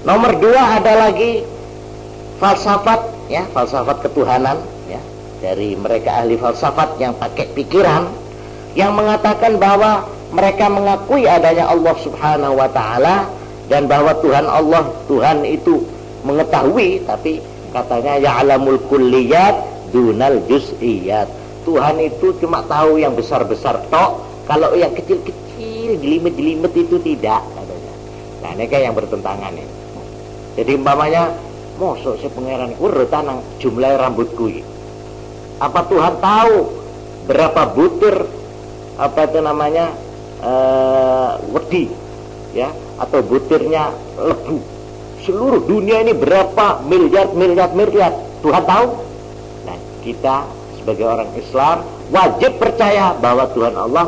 Nomor dua, ada lagi falsafat, ya, falsafat ketuhanan, ya. Dari mereka ahli falsafat yang pakai pikiran, yang mengatakan bahwa mereka mengakui adanya Allah Subhanahu wa ta'ala dan bahwa Tuhan Allah, Tuhan itu mengetahui, tapi katanya ya'lamul kulliyat dunal juz'iyat. Tuhan itu cuma tahu yang besar-besar tok, kalau yang kecil-kecil, jelimet-jelimet itu tidak katanya. Nah, ini kayak yang bertentangan ini. Jadi umpamanya mosok si pangeran urutan nang jumlah rambutku ini. Apa Tuhan tahu berapa butir apa itu namanya wedi, ya, atau butirnya lebu? Seluruh dunia ini berapa miliar? Tuhan tahu. Nah, kita sebagai orang Islam wajib percaya bahwa Tuhan Allah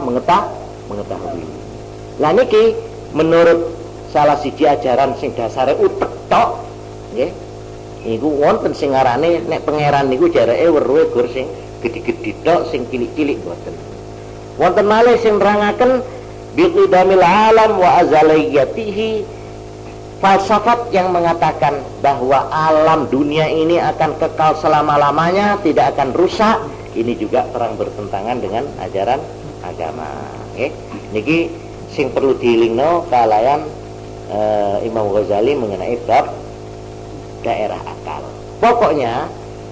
mengetahui. Lah niki menurut salah siji ajaran sing dasare utek tok, nggih. Niku wonten sing ngarane nek pangeran niku jarake weruhe gur sing gedhi-gedhi tok, sing cilik-cilik mboten. Wonten malih sing nerangaken biqidamil alam wa azaliyatihi, falsafat yang mengatakan bahwa alam dunia ini akan kekal selama-lamanya, tidak akan rusak. Ini juga terang bertentangan dengan ajaran agama. Niki sing perlu dielingno kalayan Imam Ghazali mengenai bab daerah akal. Pokoknya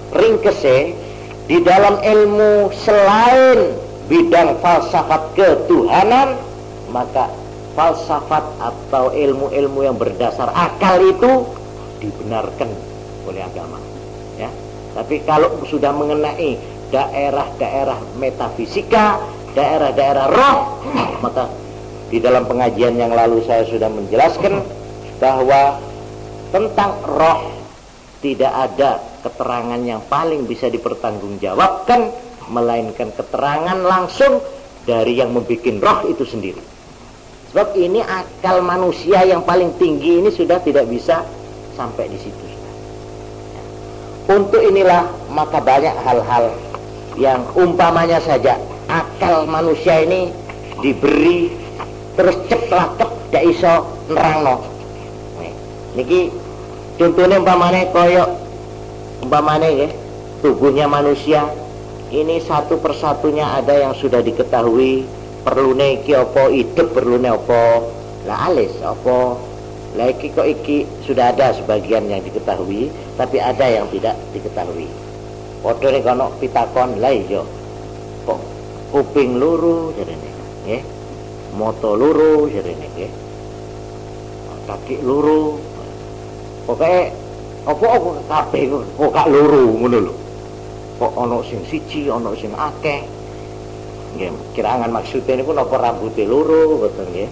ringkese di dalam ilmu selain bidang falsafat ketuhanan, maka falsafat atau ilmu-ilmu yang berdasar akal itu dibenarkan oleh agama, ya. Tapi kalau sudah mengenai daerah-daerah metafisika, daerah-daerah roh, maka di dalam pengajian yang lalu saya sudah menjelaskan bahwa tentang roh tidak ada keterangan yang paling bisa dipertanggungjawabkan, melainkan keterangan langsung dari yang membuat roh itu sendiri. Sebab ini akal manusia yang paling tinggi ini sudah tidak bisa sampai di situ. Untuk inilah maka banyak hal-hal yang umpamanya saja akal manusia ini diberi terus ceplak-ceplak gak iso nerangno. Niki contohnya umpamanya koyok umpamanya ya, tubuhnya manusia ini satu persatunya ada yang sudah diketahui. Perlune iki apa, hidup perlune apa, lah alis apa, lah iki kok iki sudah ada sebagian yang diketahui, tapi ada yang tidak diketahui. Padha nek ana pitakon, lah iya kok kuping loro jarene nggih, mata loro jarene nggih, kaki loro, pokoke apa-apa kabeh kok kak loro ngono lho, kok ana sing siji ana sing akeh. Kirangan maksudnya ini pun apa rambutnya loro, betul ya.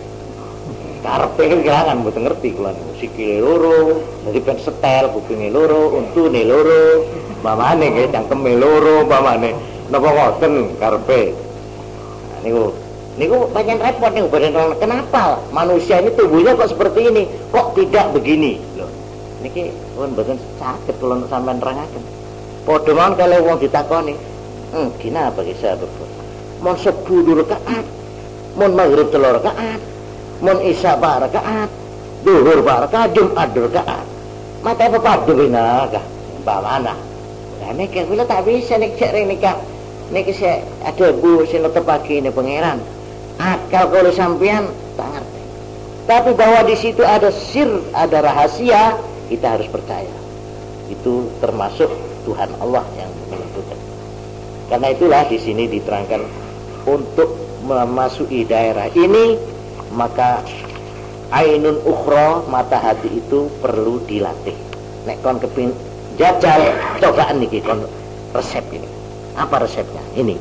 Karepe kan kirangan, betul ngerti kalau ini sikile loro, jadi pen setel, kupingnya loro, untune loro, mamane ya, cangkeme loro, mamane, napa ngoten karepe. Nah, niku banyak repot nih, badan kenapa manusia ini tubuhnya kok seperti ini, kok tidak begini? Loh, niki pun betul sakit kalau sampai nerangaken. Podoman kalau uang ditakoni, gina apa kisah betul? Mon sepuluh rakaat, mon maghrib telur rakaat, mon isya bar rakaat, duhur bar rakaat, jumat rakaat. Mata apa padu bina kah? Bagaimana? Nah, nek aku tak bisa nek cek ring nikah. Nek saya ada bu sing tetep pagi ini pangeran. Akal kalau sampean tak ngerti. Tapi bahwa di situ ada sir, ada rahasia, kita harus percaya. Itu termasuk Tuhan Allah yang menentukan. Karena itulah di sini diterangkan, untuk memasuki daerah ini maka ainun ukhra, mata hati itu perlu dilatih. Nek kon kepin jajal cobaan niki kon resep ini. Apa resepnya? Ini.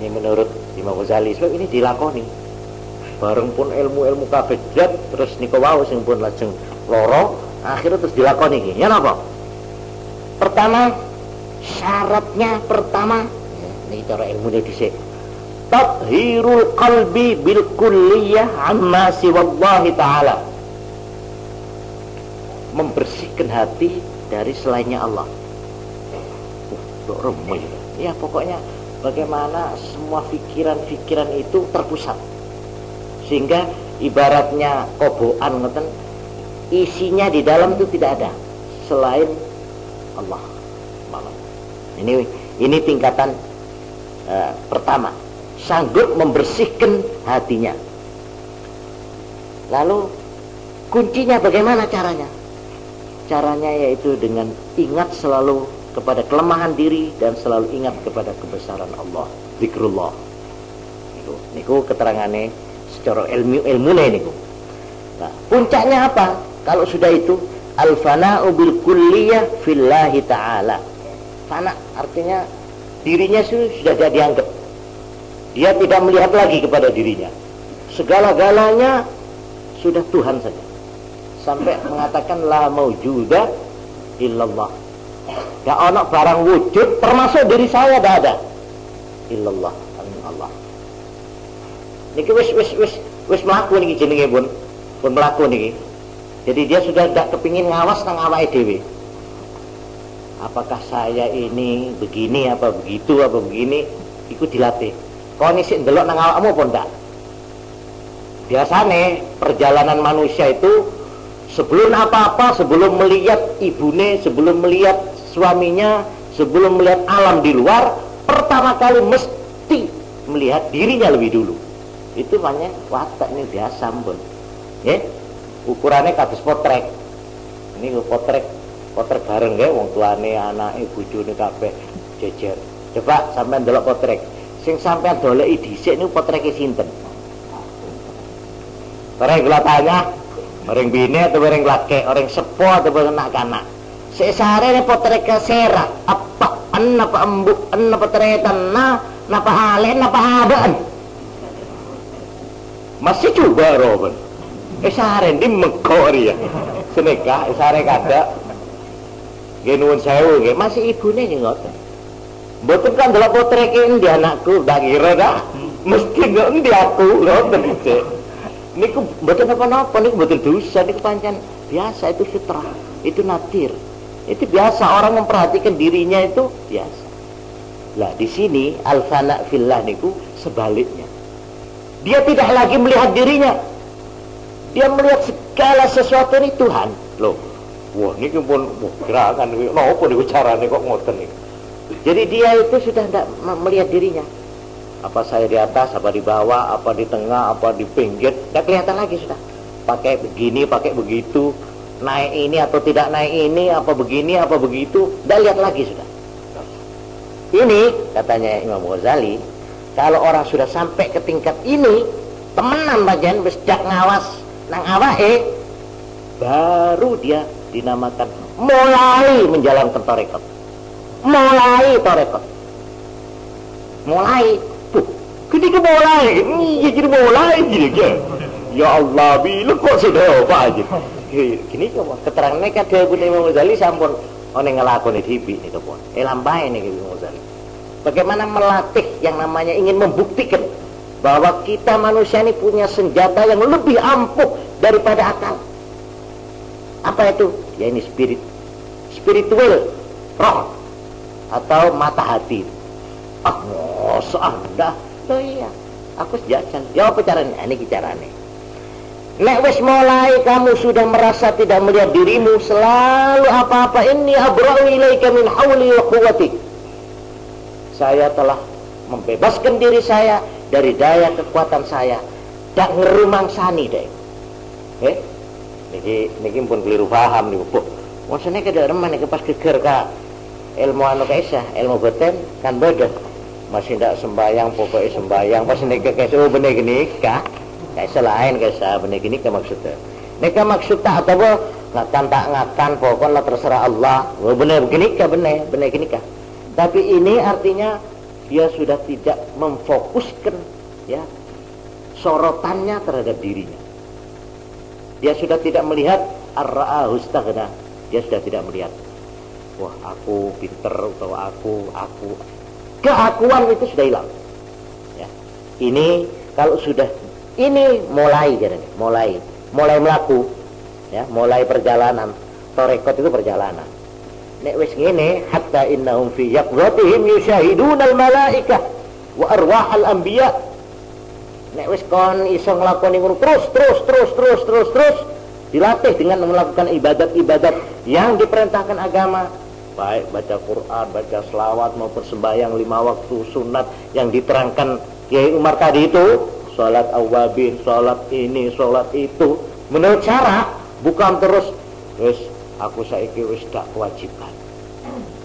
Ini menurut Imam Ghazali sebab ini dilakoni. Bareng pun ilmu-ilmu kabeh terus niku wau sing pun lajeng loro, akhirnya terus dilakoni iki. Ya napa? Pertama syaratnya pertama cara ilmu ini disik tathirul qalbi bil kulliyah amma siwallahi ta'ala, membersihkan hati dari selainnya Allah. Ya pokoknya bagaimana semua pikiran-pikiran itu terpusat sehingga ibaratnya kobokan ngeten isinya di dalam itu tidak ada selain Allah. Ini tingkatan pertama, sanggup membersihkan hatinya. Lalu kuncinya bagaimana caranya? Caranya yaitu dengan ingat selalu kepada kelemahan diri dan selalu ingat kepada kebesaran Allah, zikrullah. Niku keterangannya secara ilmu-ilmune niku. Nah, puncaknya apa? Kalau sudah itu al-fana'u bil kulliyah fillahi ta'ala. Fana artinya dirinya sudah tidak dianggap. Dia tidak melihat lagi kepada dirinya. Segala-galanya sudah Tuhan saja. Sampai mengatakan la maujuda illallah. Gak ada barang wujud termasuk diri saya tidak ada. Illallah, amin Allah. Niki wis mlaku niki jenenge pun mlaku niki. Jadi dia sudah tidak kepingin ngawas nang awake dhewe. Apakah saya ini begini, apa begitu, apa begini, ikut dilatih. Kau ini sik ndelok nang awakmu apa ndak? Biasanya perjalanan manusia itu sebelum apa-apa, sebelum melihat ibune, sebelum melihat suaminya, sebelum melihat alam di luar, pertama kali mesti melihat dirinya lebih dulu. Itu makanya watak ini biasa mbon. Ya. Ukurannya kados potrek. Ini potrek bareng ya wong tuane, anake, bojone kabeh jejer. Coba sampean delok potrek. Sing sampean doleki dhisik niku potreke sinten? Bareng kula tanya. Orang bini atau orang laki, orang sepo atau orang anak-anak. Sehari-hari potreka serah. Apa? Apa embuk? Apa teretan? Apa halen? Apa habaan? Masih coba Robin. Sehari-hari ini mengkor ya. Seneka, sehari-hari kada. Genuun sewa. Masih ibunya juga. Betul kan dalam potreka ini anakku. Dah kira dah. Mesti ini aku. Robin. Niku betul apa-apa, niku betul dosa, niku pancen biasa, itu fitrah, itu natir, itu biasa orang memperhatikan dirinya itu biasa. Lah di sini al-fana fillah niku sebaliknya, dia tidak lagi melihat dirinya, dia melihat segala sesuatu ini Tuhan. Loh, wah niku pun gerakan, nopo niku carane kok ngoten niku. Jadi dia itu sudah tidak melihat dirinya. Apa saya di atas, apa di bawah, apa di tengah, apa di pinggir, tidak kelihatan lagi sudah. Pakai begini, pakai begitu, naik ini atau tidak naik ini, apa begini, apa begitu, tidak lihat lagi sudah. Ini, katanya Imam Ghazali, kalau orang sudah sampai ke tingkat ini, temenan bajan, besjak ngawas, nang awahe, baru dia dinamakan mulai menjalankan tarekat. Mulai tarekat. Mulai. Ketika mulai, iya jadi mulai jadi. Ya Allah, bila kok sudah apa aja. Gini kok keterangannya kadang pun Imam Ghazali sampun ono ngelakoni dibi niku pun. Lambai niki Imam Ghazali. Bagaimana melatih yang namanya ingin membuktikan bahwa kita manusia ini punya senjata yang lebih ampuh daripada akal. Apa itu? Ya ini spirit. Spiritual, roh atau mata hati. Ah, seanda. Oh iya, aku sejajan. Ya apa caranya? Ini caranya. Nek wis mulai kamu sudah merasa tidak melihat dirimu, selalu apa-apa ini abra'u ilaika min hawli wa quwwati. Saya telah membebaskan diri saya dari daya kekuatan saya. Dak ngerumangsani dek. Nggih. Niki pun keliru paham niku, Bu. Maksudnya kada remen nek pas geger ka ilmu anu kaisa, ilmu boten kan bodoh. Masih tidak sembahyang, pokoknya sembahyang pas nikah kayak oh bener gini kah kayak selain kayak saya bener gini kah maksudnya nikah maksudnya atau boh ngakan tak ngakan pokoknya terserah Allah oh bener begini kah bener gini kah. Tapi ini artinya dia sudah tidak memfokuskan ya sorotannya terhadap dirinya, dia sudah tidak melihat ar-ra'ahustaghna, dia sudah tidak melihat wah aku pinter atau aku keakuan itu sudah hilang. Ya. Ini kalau sudah ini mulai jadi, mulai melaku, ya, mulai perjalanan. Tarekat itu perjalanan. Nek wis ngene, hatta innahum fi yaqratihim yushahiduna al-malaikah wa arwah al-anbiya. Nek wis kon iso nglakoni ngono terus dilatih dengan melakukan ibadat-ibadat yang diperintahkan agama. Baik baca Quran, baca selawat maupun sembahyang 5 waktu sunat yang diterangkan Kiai Umar tadi itu, sholat awabin, sholat ini, sholat itu. Menurut cara bukan terus, wis aku saiki wis tak kewajiban.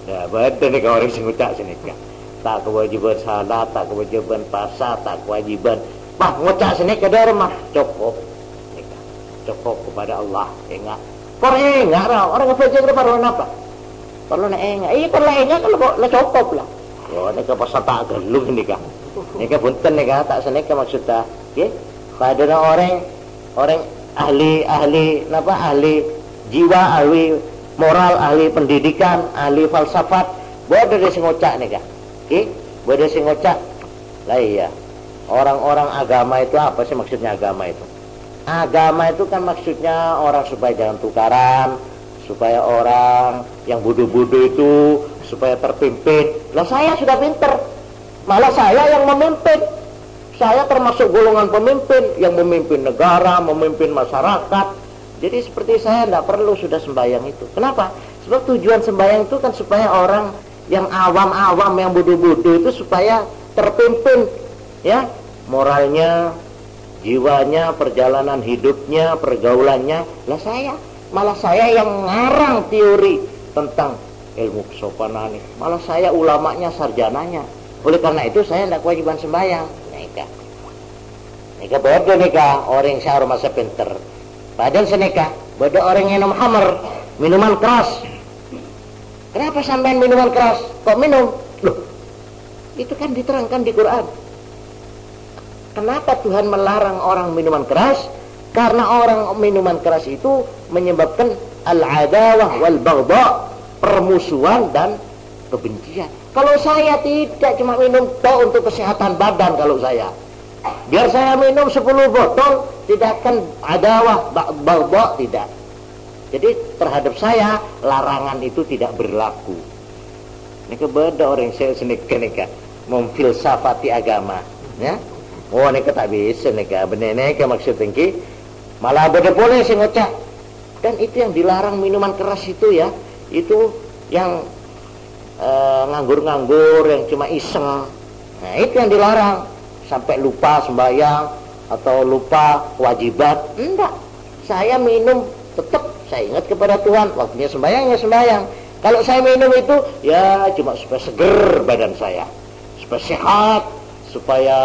Ya betul nih orang sing ucap senika. Tak kewajiban salat, tak kewajiban puasa, tak kewajiban. Wah ngucap senika dari mah cukup, cukup kepada Allah. Enggak, enggak orang kebaca kepada apa? Kalau nak enggak, kalau enggak kalau nak cukup lah. Oh, ni ke pasal tak gelung ni kah? Ni ke punten ni kah? Tak senek maksudnya. Okay? Pada orang ahli apa? Ahli jiwa, ahli moral, ahli pendidikan, ahli falsafat. Boleh dari singocak ni kah? Okay? Boleh dari singocak. Lah iya. Orang-orang agama itu apa sih maksudnya agama itu? Agama itu kan maksudnya orang supaya jangan tukaran. Supaya orang yang bodoh-bodoh itu supaya terpimpin. Lah saya sudah pinter, malah saya yang memimpin. Saya termasuk golongan pemimpin yang memimpin negara, memimpin masyarakat. Jadi seperti saya tidak perlu sudah sembahyang itu. Kenapa? Sebab tujuan sembahyang itu kan supaya orang yang awam-awam, yang bodoh-bodoh itu supaya terpimpin, ya, moralnya, jiwanya, perjalanan hidupnya, pergaulannya. Lah saya, malah saya yang ngarang teori tentang ilmu kesopanan. Malah saya ulamanya, sarjananya. Oleh karena itu saya tidak kewajiban sembahyang. Nikah bodoh nikah, orang yang masa pinter. Padahal senikah, bodoh orang yang minum hammer, minuman keras. Kenapa sampean minuman keras? Kok minum? Loh, itu kan diterangkan di Quran. Kenapa Tuhan melarang orang minuman keras? Karena orang minuman keras itu menyebabkan al-adawah wal-baghdha, permusuhan dan kebencian. Kalau saya tidak, cuma minum toh untuk kesehatan badan. Kalau saya, biar saya minum 10 botol tidak akan adawah baghdha, tidak. Jadi terhadap saya larangan itu tidak berlaku. Ini kepada orang saya senikah memfilsafati agama, ya. Oh ini tak bisa nikah benar nikah maksud tengki malah beda boleh sih ngocak. Dan itu yang dilarang minuman keras itu, ya. Itu yang nganggur-nganggur yang cuma iseng. Nah itu yang dilarang. Sampai lupa sembahyang atau lupa kewajiban, enggak. Saya minum tetap saya ingat kepada Tuhan, waktunya sembahyang ya sembahyang. Kalau saya minum itu ya cuma supaya seger badan saya, supaya sehat, supaya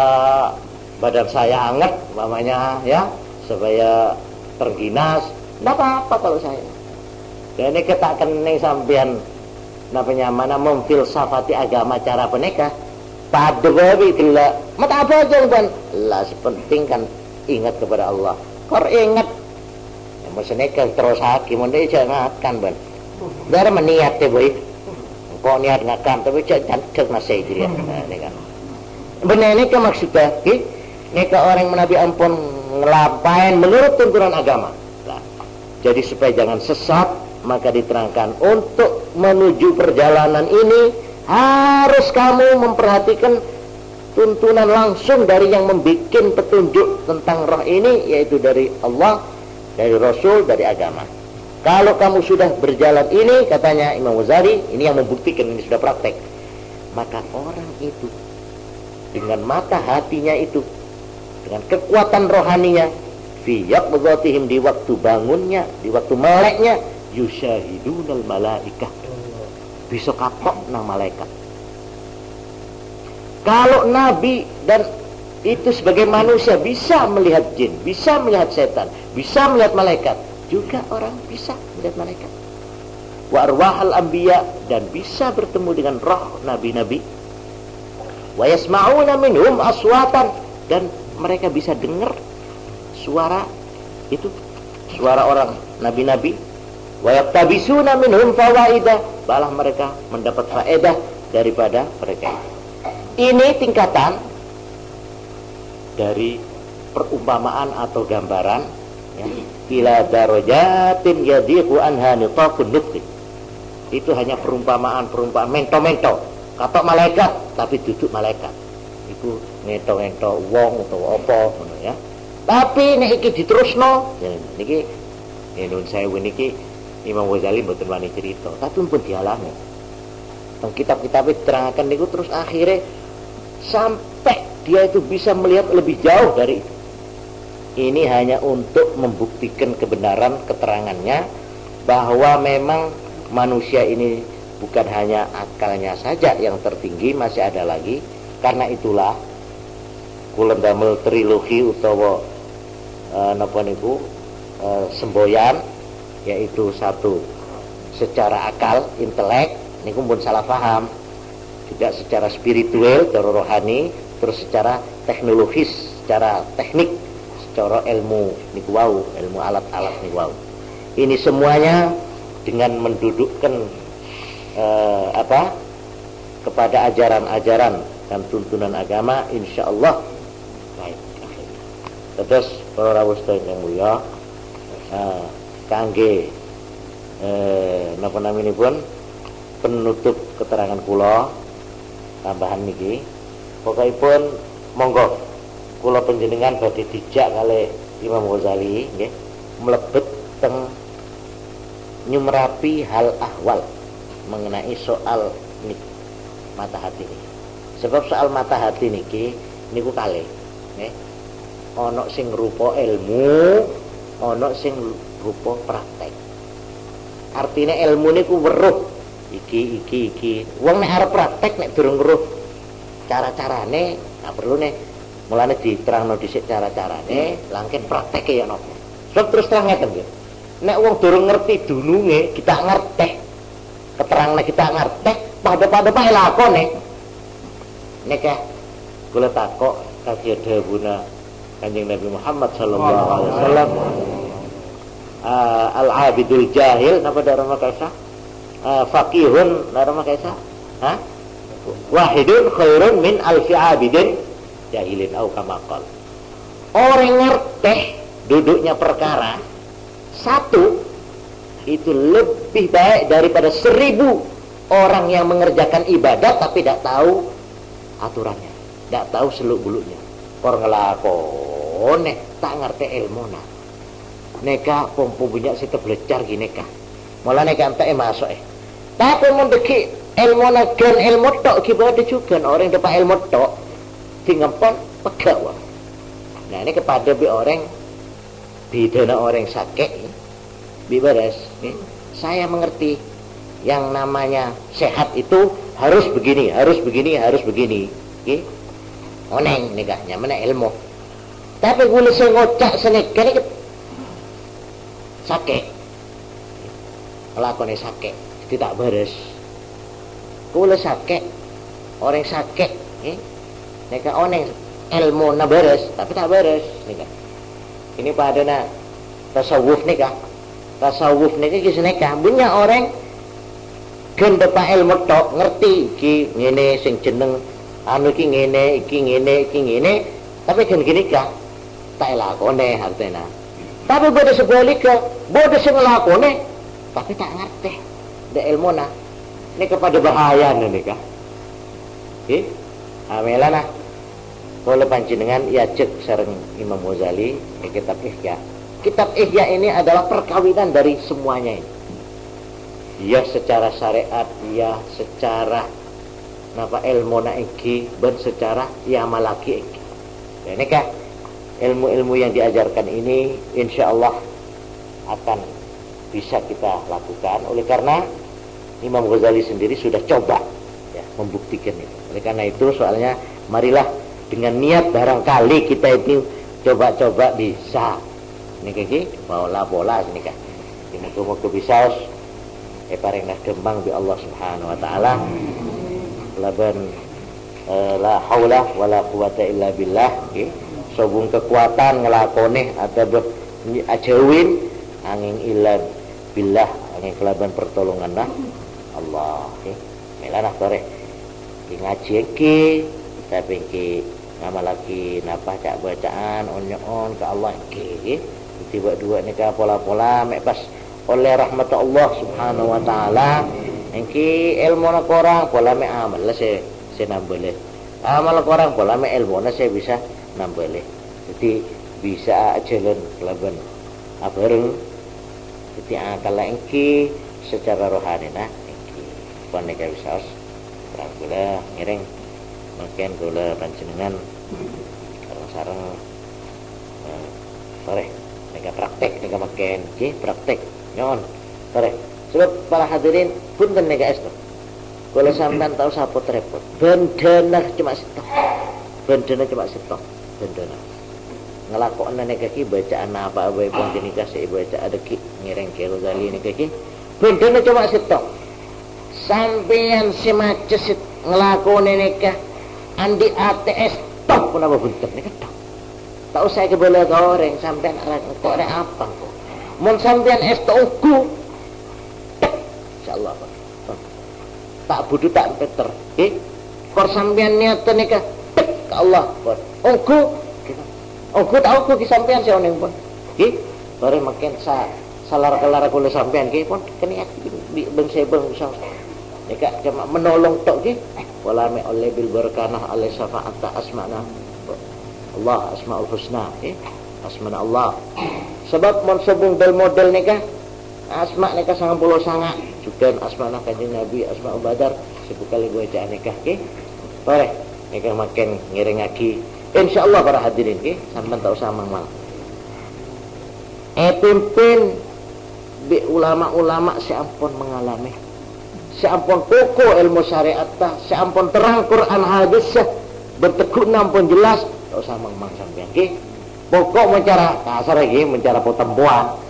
badan saya anget namanya, ya, supaya terginas. Enggak apa-apa kalau saya. Dan ini ketak kening sampean namanya mana memfilsafati agama cara penikah. Padahal bila mata apa aja kan, lah sepenting kan ingat kepada Allah. Kor ingat, ya, maksudnya kan terus hakim, mending jangan kan ban. Dari meniat tu boy, kau niat ngakam tapi jangan kena sejiri. Ini kan, benar ini ke maksudnya, ini ke orang menabi ampun ngelampain menurut tuntunan agama. Nah, jadi supaya jangan sesat, maka diterangkan untuk menuju perjalanan ini. Harus kamu memperhatikan tuntunan langsung dari yang membuat petunjuk tentang roh ini, yaitu dari Allah, dari Rasul, dari agama. Kalau kamu sudah berjalan ini, katanya Imam Ghazali, ini yang membuktikan, ini sudah praktek. Maka orang itu dengan mata hatinya itu, dengan kekuatan rohaninya, fi yaqdhatihim, di waktu bangunnya, di waktu meleknya, yusyahidunal malaikah, bisa kapok nang malaikat. Kalau nabi dan itu sebagai manusia bisa melihat jin, bisa melihat setan, bisa melihat malaikat, juga orang bisa melihat malaikat. Wa arwahal anbiya, dan bisa bertemu dengan roh nabi-nabi. Wa yasma'una minhum aswatan, dan mereka bisa dengar suara itu, suara orang nabi-nabi. Wa yaqtabisuna minhum fawaidah, balah mereka mendapat faedah daripada mereka. Ini tingkatan dari perumpamaan atau gambaran, ya, ila darajatin yadiqu anha nitaqun nutq. Itu hanya perumpamaan mento-mento. Kata malaikat tapi duduk malaikat. Iku ngeto-ngeto wong utawa apa ngono, ya. Tapi nek iki diterusno, ya niki nun sewu niki Imam Ghazali mboten wani cerita, tapi pun dialami. Teng kitab-kitab diterangkan niku terus akhirnya sampai dia itu bisa melihat lebih jauh dari itu. Ini hanya untuk membuktikan kebenaran keterangannya bahwa memang manusia ini bukan hanya akalnya saja yang tertinggi, masih ada lagi. Karena itulah kula ndamel trilogi utawa napa niku semboyan, yaitu satu secara akal, intelek, ini pun salah paham, juga secara spiritual, secara rohani, terus secara teknologis, secara teknik, secara ilmu niku wau, ilmu alat-alat niku wau. Ini semuanya dengan mendudukkan kepada ajaran-ajaran dan tuntunan agama, insya Allah baik. Terus para rawuh yang mulia, kangge napa naminipun penutup keterangan kula tambahan niki pokokipun monggo kula panjenengan badhe dijak kalih Imam Ghazali nggih mlebet teng nyumrapi hal ahwal mengenai soal niki mata hati niki. Sebab soal mata hati niki niku kalih nggih ana sing rupa ilmu, ana sing rupa praktek. Artine ilmu niku weruh iki wong nek arep praktek nek durung weruh cara-carane tak perlu nih mulane diterangno dhisik cara-carane langkin prakteke ya napa. Sebab terus terang ngeten nggih. Nek wong durung ngerti dununge kita ngerteh. Keterangne kita ngerteh padha-padha lakone. Nek kula takok kagiyane dawuhna Kanjeng Nabi Muhammad sallallahu alaihi wasallam al-abidul jahil napa darama kaisa? Faqihun darama kaisa? Hah? Wahidun khairun min alfi abidin jahilin au kama qala. Orang ngerteh duduknya perkara satu itu lebih baik daripada 1000 orang yang mengerjakan ibadat tapi tidak tahu aturannya, tidak tahu seluk-beluknya. Orang ngelakone tak ngerti ilmuna. Neka pompo punya si teblecar gini kah. Malah neka ente masuk Tapi mun deki ilmu nagan ilmu tok kibade juga orang dapat ilmu tok dingempon pegak wae. Nah ini kepada bi orang bidana orang sakit bi beres. Saya mengerti yang namanya sehat itu harus begini, harus begini, harus begini. Nggih. Oneng nikahnya mana ilmu. Tapi kula sing ngocak senekane sakit. Lakone sakit tidak beres. Kula sakit, orang sakit, mereka oneng ilmu na beres, tapi tak beres, nikah. Ini pada na tasawuf nikah kisah nikah. Bunya orang gen depan ilmu tok ngerti, kini sing jeneng anu kini, tapi gen gini kah, tak lakone hartena. Tapi bodoh sebaliknya, bodoh sing lakone, tapi tak ngerti, de ilmu na. Ini kepada bahaya nih kak. Oke, amela nah. Kalau panjenengan yajek sareng Imam Ghazali kitab Ihya. Kitab Ihya ini adalah perkawinan dari semuanya ini. Dia secara syariat, dia secara napa ilmu naiki, dan secara yamalaki iki. Ini kak ilmu-ilmu yang diajarkan ini, insya Allah akan bisa kita lakukan. Oleh karena Imam Ghazali sendiri sudah coba membuktikan itu. Oleh karena itu soalnya marilah dengan niat barangkali kita itu coba-coba bisa. Ini kaki bola-bola ini kah. Ini moga-moga bisa. Paring nah gembang bi Allah Subhanahu wa taala. Laban la haula wala quwata illa billah. Sobung kekuatan ngelakone atau ajawin angin illa billah angin kelaban pertolongan nah. Allah, melarah tore, ngaji lagi, kita pergi nama lagi napa cak bacaan on ke Allah lagi, tiba dua ni ke pola-pola, pas oleh rahmat Allah Subhanahu Wa Taala, lagi ilmu nak orang pola me amal lah saya nambeleh, amal orang pola me ilmu lah saya bisa nambeleh, jadi bisa jalan kelaben, abareng, jadi angkat lagi secara rohani nah. Neka wisaos terang gula ngiring mungkin gula panjenengan sareng sore neka praktek neka makin ji praktek nyon sore sebab para hadirin pun dan neka es tu kalau sampean tahu sapot repot bendana cuma setok bendana ngelakon neka ki bacaan apa abai pun jenika si baca ada ki ngiring kelo gali neka ki bendana cuma setok sampeyan semaces nglakone nikah andi ATS tok punapa bentuk nek tok tak usah kebole goreng sampeyan kok rek apa kok mun sampeyan es toku insyaallah tak bodho tak peter nggih kor sampeyan niat nikah ke Allah kor oku tak oku ki sampeyan sing ning pun nggih bare makin salar-kelar kula sampeyan ki pun kene beng usah mereka cuma menolong tok ke, walame oleh bil berkanah oleh syafaat asma'na Allah Asmaul Husna, asma Allah. Sebab monsebung del model nikah asma nikah sangat pulau sangat. Juga asma nak kaji Nabi asma Badar sebukali gua cak nikah, ke? Boleh nikah makin ngiring lagi. Insya Allah para hadirin, ke? Sampai tak usah mang-mang. Pimpin bi ulama-ulama seampun mengalami, seampun pokok ilmu syariat tah, seampun terang Quran hadis sah, bertekuk nampun jelas. Tak usah mang-mang sampean, ke? Pokok mencara kasar lagi, mencara potempuan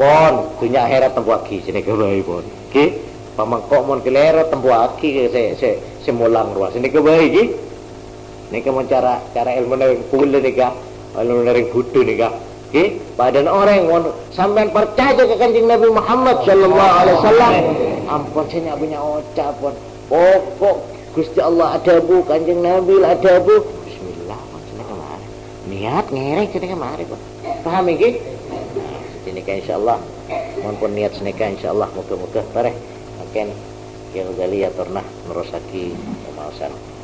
pon dunia akhirat tempuh lagi sini kebaik pon, okay? Pamangkok mon kelera tempuh lagi saya mulang ruas sini kebaik lagi. Ini ke mencara cara ilmu nering kulit nika, ilmu nering budu nika, okay? Badan orang mon sampai percaya ke kanjeng Nabi Muhammad Shallallahu Alaihi Wasallam. Ampun saya punya oca pon. Pokok Gusti Allah ada bu, kanjeng Nabi ada bu. Bismillah pon sini kemari. Niat ngereng sini kemari pon. Paham lagi? Nikah insyaallah maupun niat nikah insyaallah moga-moga tareh akan Al-Ghazali ya pernah merosaki kemauan.